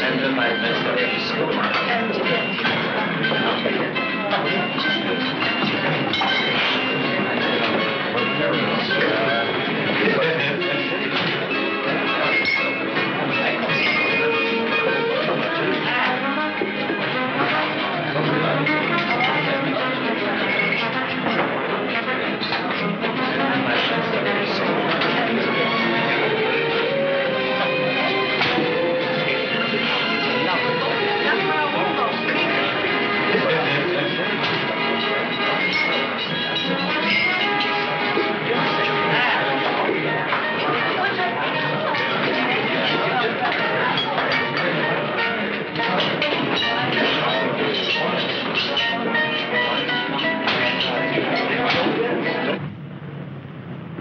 Cassandra, my best of every school.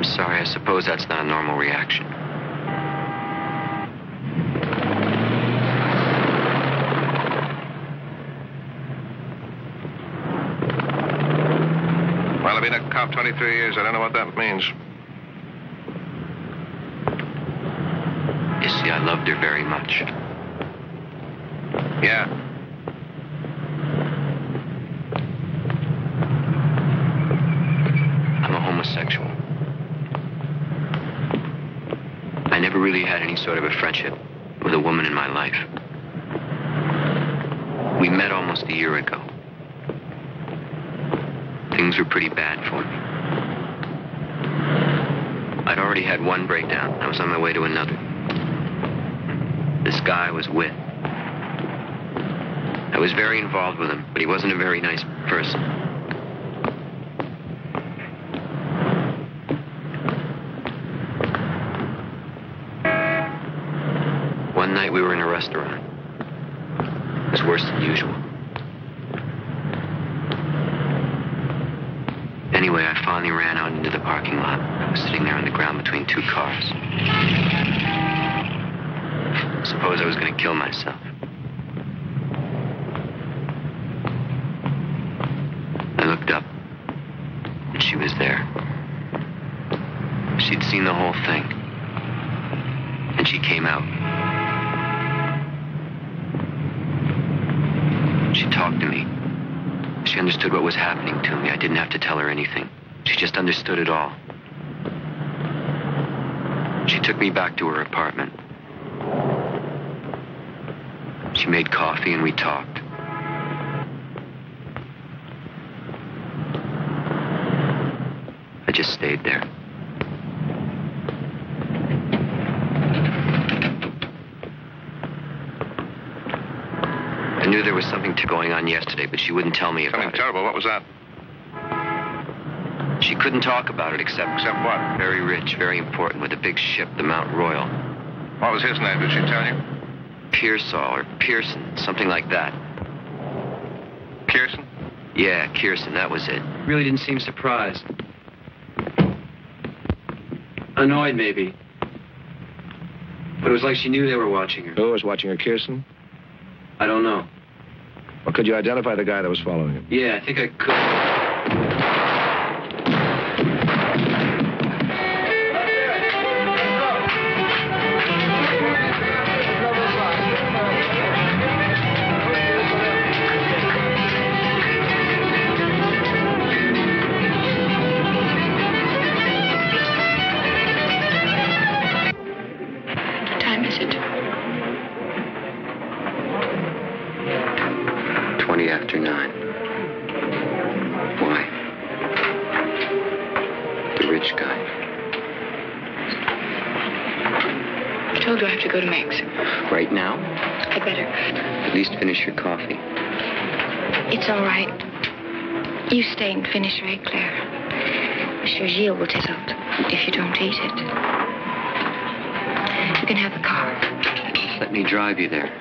Sorry, I suppose that's not a normal reaction. Well, I've been a cop 23 years. I don't know what that means. You see, I loved her very much. Yeah. I really had any sort of a friendship with a woman in my life. We met almost a year ago. Things were pretty bad for me. I'd already had one breakdown. I was on my way to another. This guy I was with, I was very involved with him, but he wasn't a very nice person. We were in a restaurant. It was worse than usual. Anyway, I finally ran out into the parking lot. I was sitting there on the ground between two cars. Suppose I was going to kill myself. I looked up, and she was there. She'd seen the whole thing, and she came out. To me. She understood what was happening to me. I didn't have to tell her anything. She just understood it all. She took me back to her apartment. She made coffee and we talked. I just stayed there. I knew there was something going on yesterday, but she wouldn't tell me about it. Something terrible. What was that? She couldn't talk about it except... Except what? Very rich, very important, with a big ship, the Mount Royal. What was his name? Did she tell you? Pearsall or Pearson, something like that. Kearson? Yeah, Kearson, that was it. Really didn't seem surprised. Annoyed, maybe. But it was like she knew they were watching her. Who was watching her, Kearson? I don't know. Well, could you identify the guy that was following him? Yeah, I think I could. Finish very clear. Monsieur Gilles will take out if you don't eat it. You can have the car. Let me drive you there.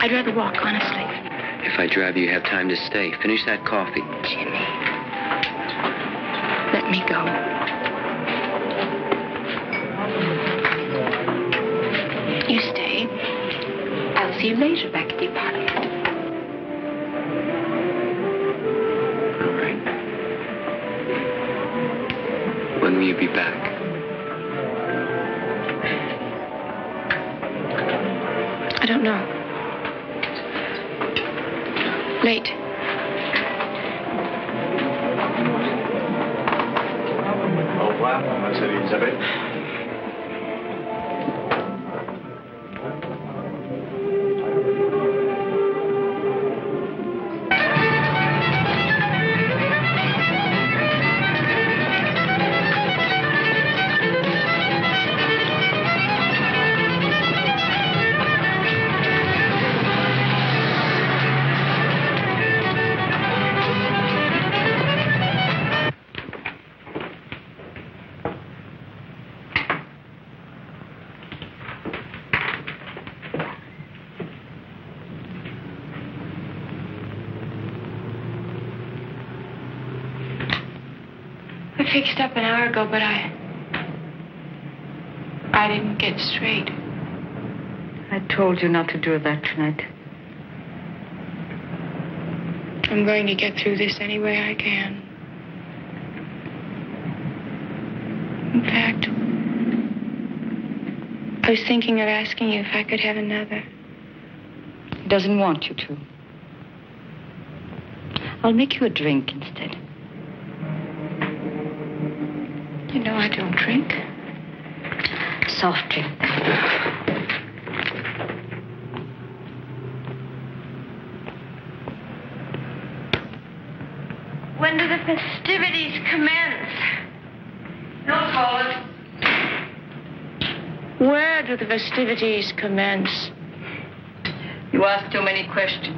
I'd rather walk, honestly. If I drive you, you have time to stay. Finish that coffee. Jimmy. Let me go. You stay. I'll see you later back at the apartment. When will you be back? I don't know. Late. Au revoir, mademoiselle Elisabeth. Fixed up an hour ago, but I didn't get straight. I told you not to do that tonight. I'm going to get through this any way I can. In fact, I was thinking of asking you if I could have another. He doesn't want you to. I'll make you a drink instead. You know I don't drink. Soft drink. When do the festivities commence? No, Paul. Where do the festivities commence? You ask too many questions.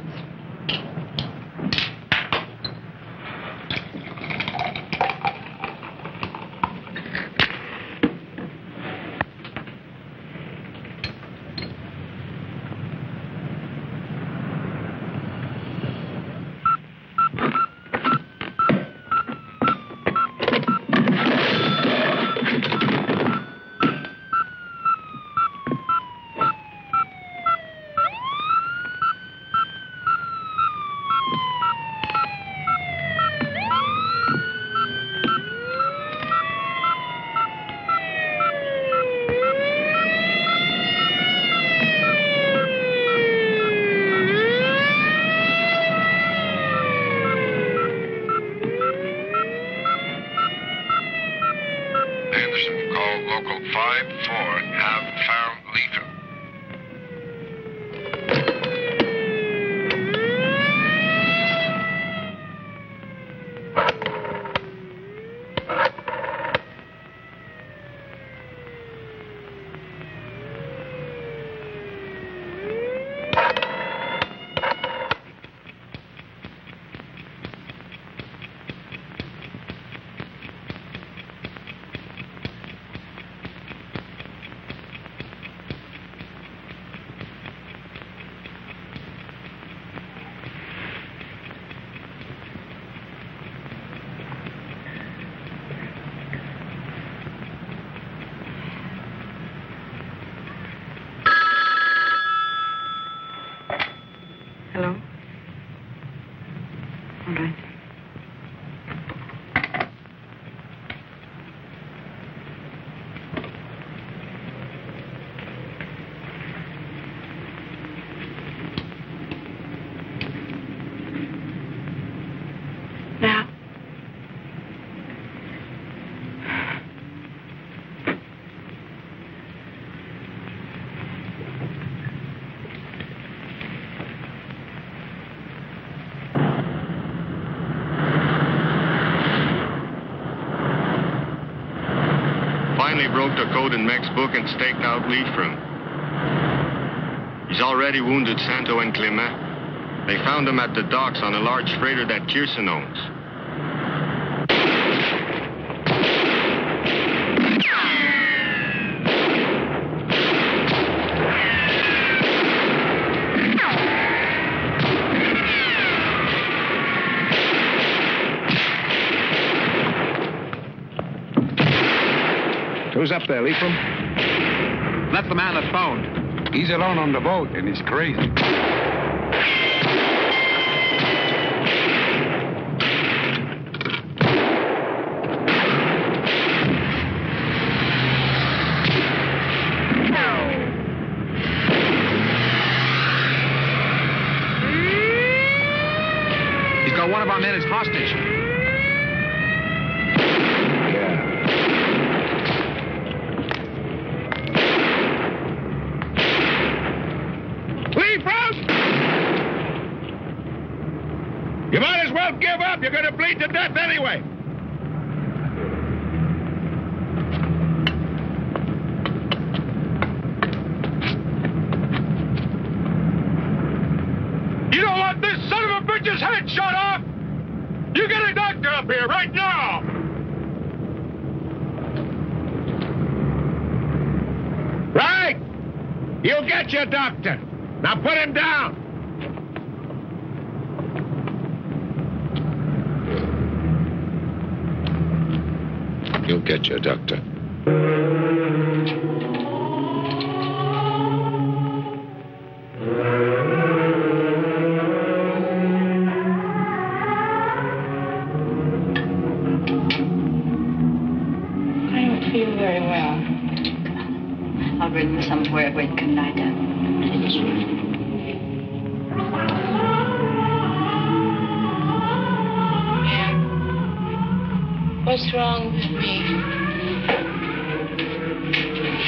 Code in Mac's book and staked out Leifram. He's already wounded Santo and Clement. They found him at the docks on a large freighter that Kearson owns. Who's up there, Leifram? That's the man that's phoned. He's alone on the boat, and he's crazy. one of our men is hostage. Yeah. Leifram! You might as well give up. You're going to bleed to death anyway. Your doctor. Now put him down. You'll get your doctor. I don't feel very well. I'll bring you somewhere where you can lie down. What's wrong with me?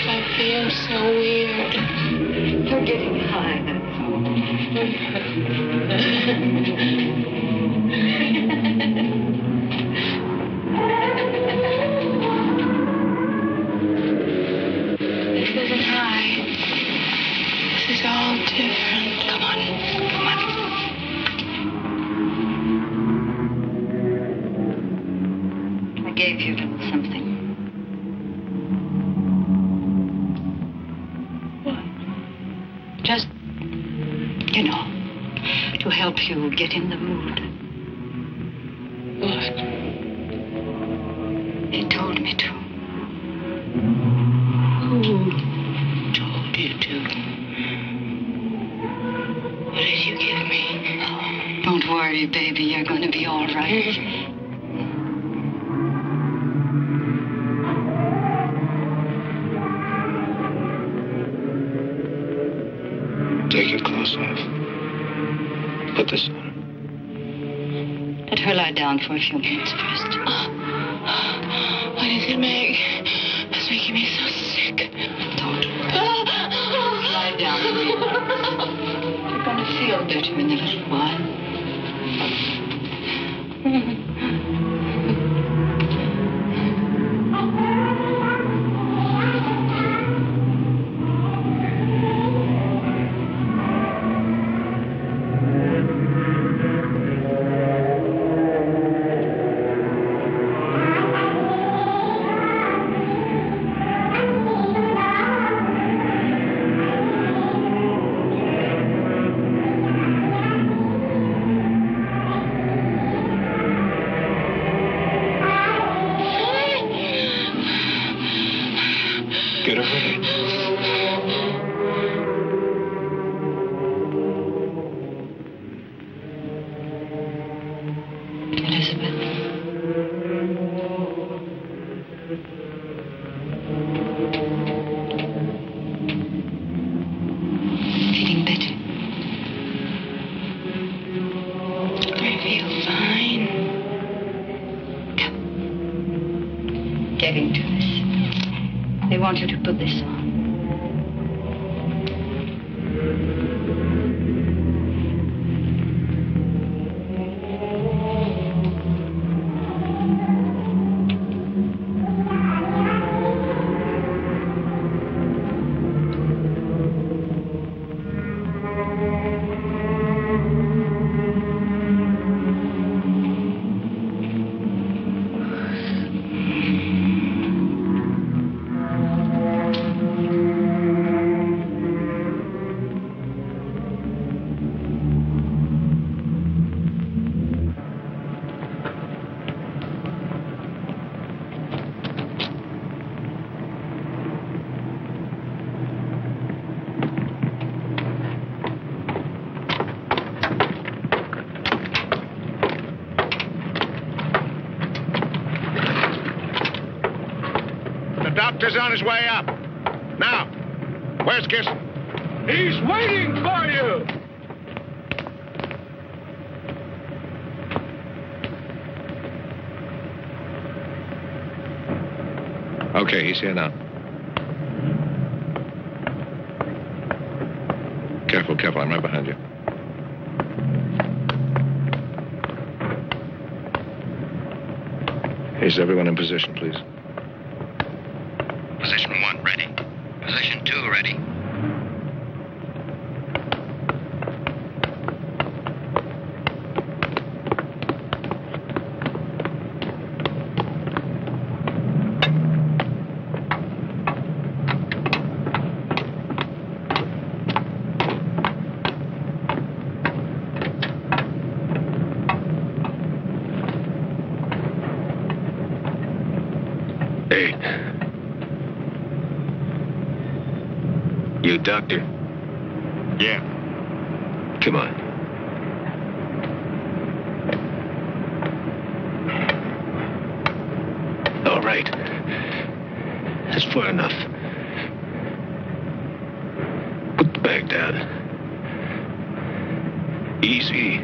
I feel so weird. You're getting high, that's all. This isn't high. This is all different. Come on, come on. Gave you a little something. What? Just, you know, to help you get in the mood. What? They told me to. Who told you to? What did you give me? Oh, don't worry, baby. You're going to be all right. For a few minutes first. What does it make? It's making me so sick. Don't worry. Lie down. You're going to feel better in a little He's on his way up. Now, where's Kearson? He's waiting for you! Okay, he's here now. Careful, careful. I'm right behind you. Is everyone in position, please? Position 1, ready. Position 2, ready. Doctor? Yeah. Come on. All right. That's far enough. Put the bag down. Easy.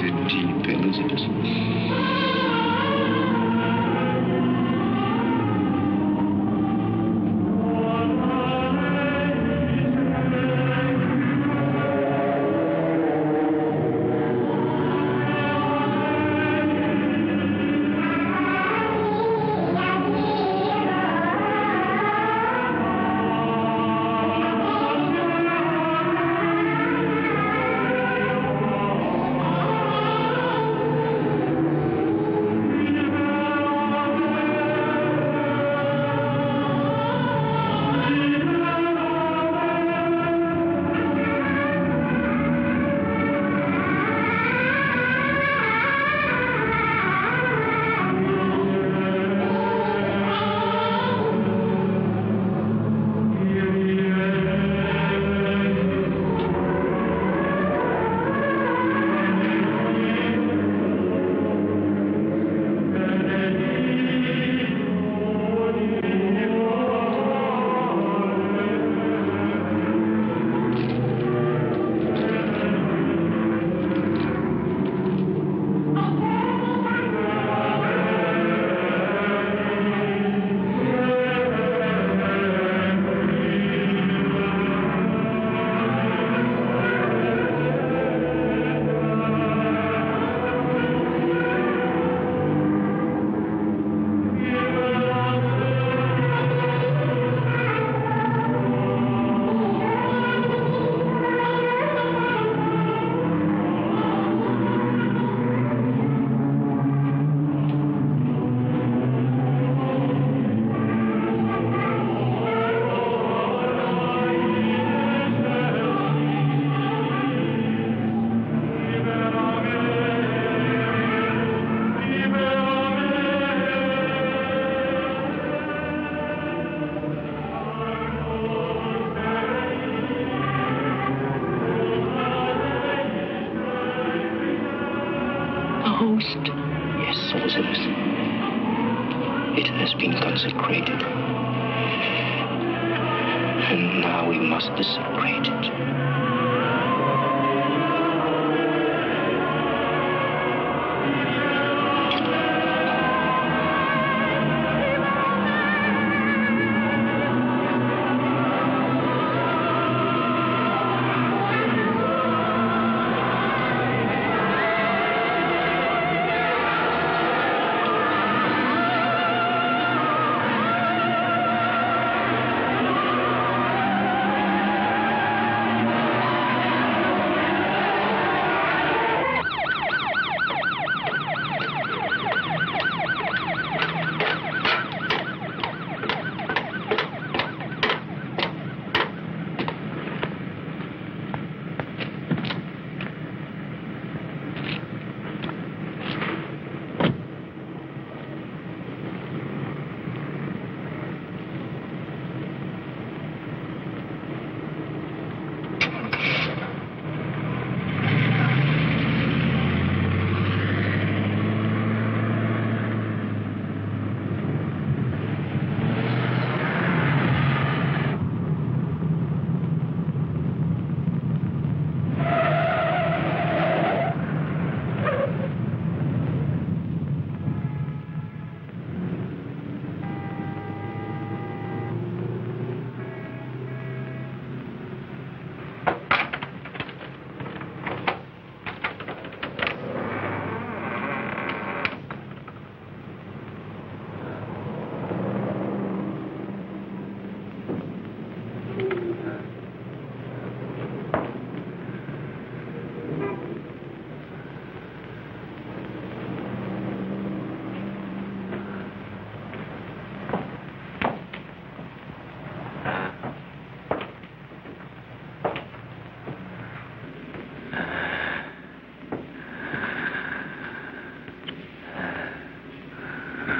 David T. Elizabeth.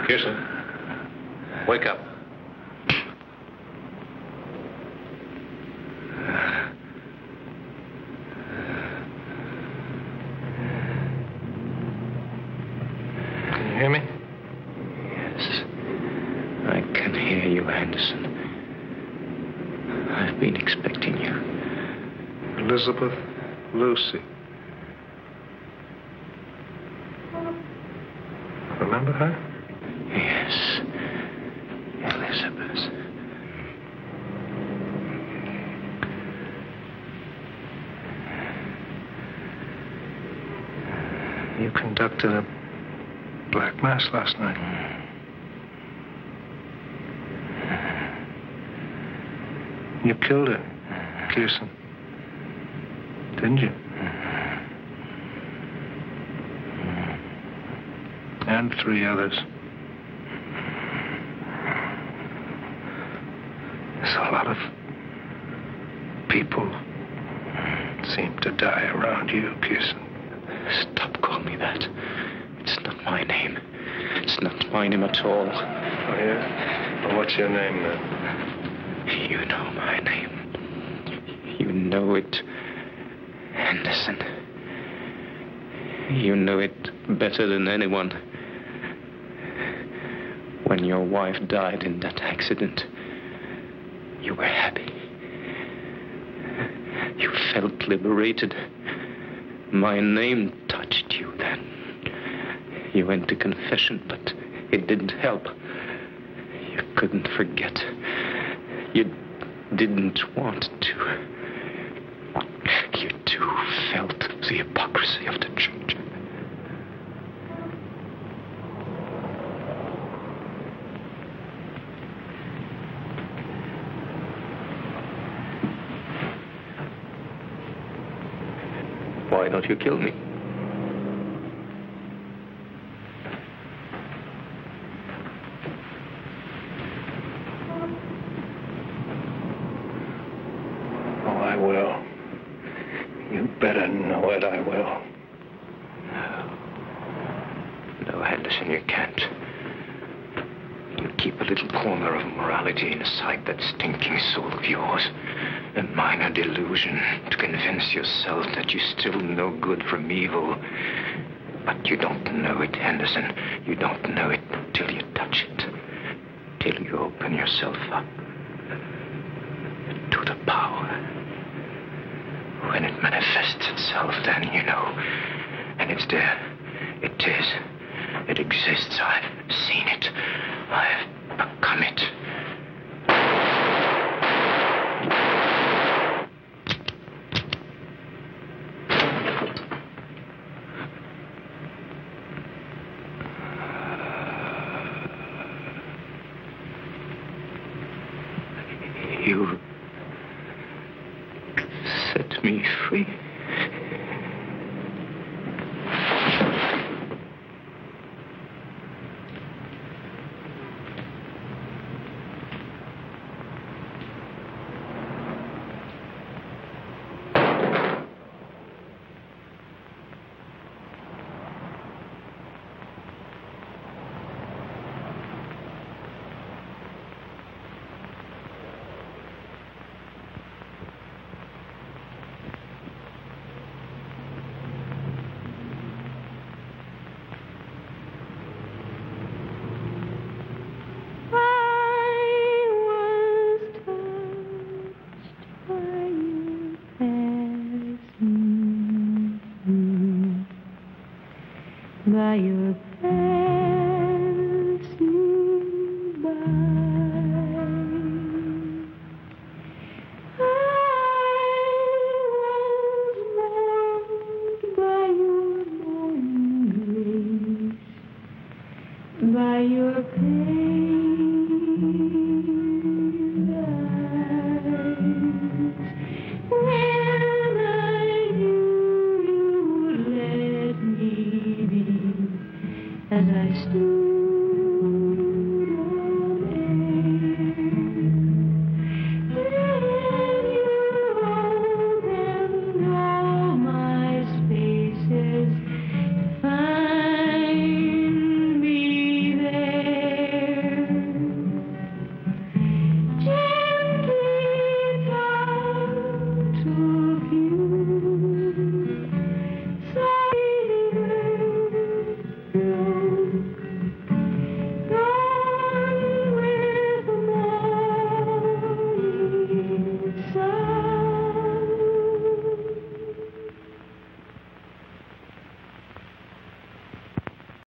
Pearson, wake up. Can you hear me? Yes, I can hear you, Anderson. I've been expecting you. Elizabeth Lucy. Remember her? Yes. Elizabeth. You conducted a black mass last night. You killed her, Kearson. Didn't you? And three others. There's a lot of people seem to die around you, Kearson. Stop calling me that. It's not my name. It's not my name at all. Oh, yeah? Well, what's your name, then? You know my name. You know it, Anderson. You know it better than anyone. When your wife died in that accident, you were happy. You felt liberated. My name touched you then. You went to confession, but it didn't help. You couldn't forget. You didn't want to. You too felt the hypocrisy of the church. Why don't you kill me? Oh, I will. You better know it, I will. No, Henderson, you can't. You keep a little corner of morality inside that stinking soul of yours. A minor delusion to convince yourself that you still know good from evil. But you don't know it, Henderson. You don't know it till you touch it. Till you open yourself up to the power. When it manifests itself, then you know. And it's there. It is. It exists. I've seen it. I've become it. As I stood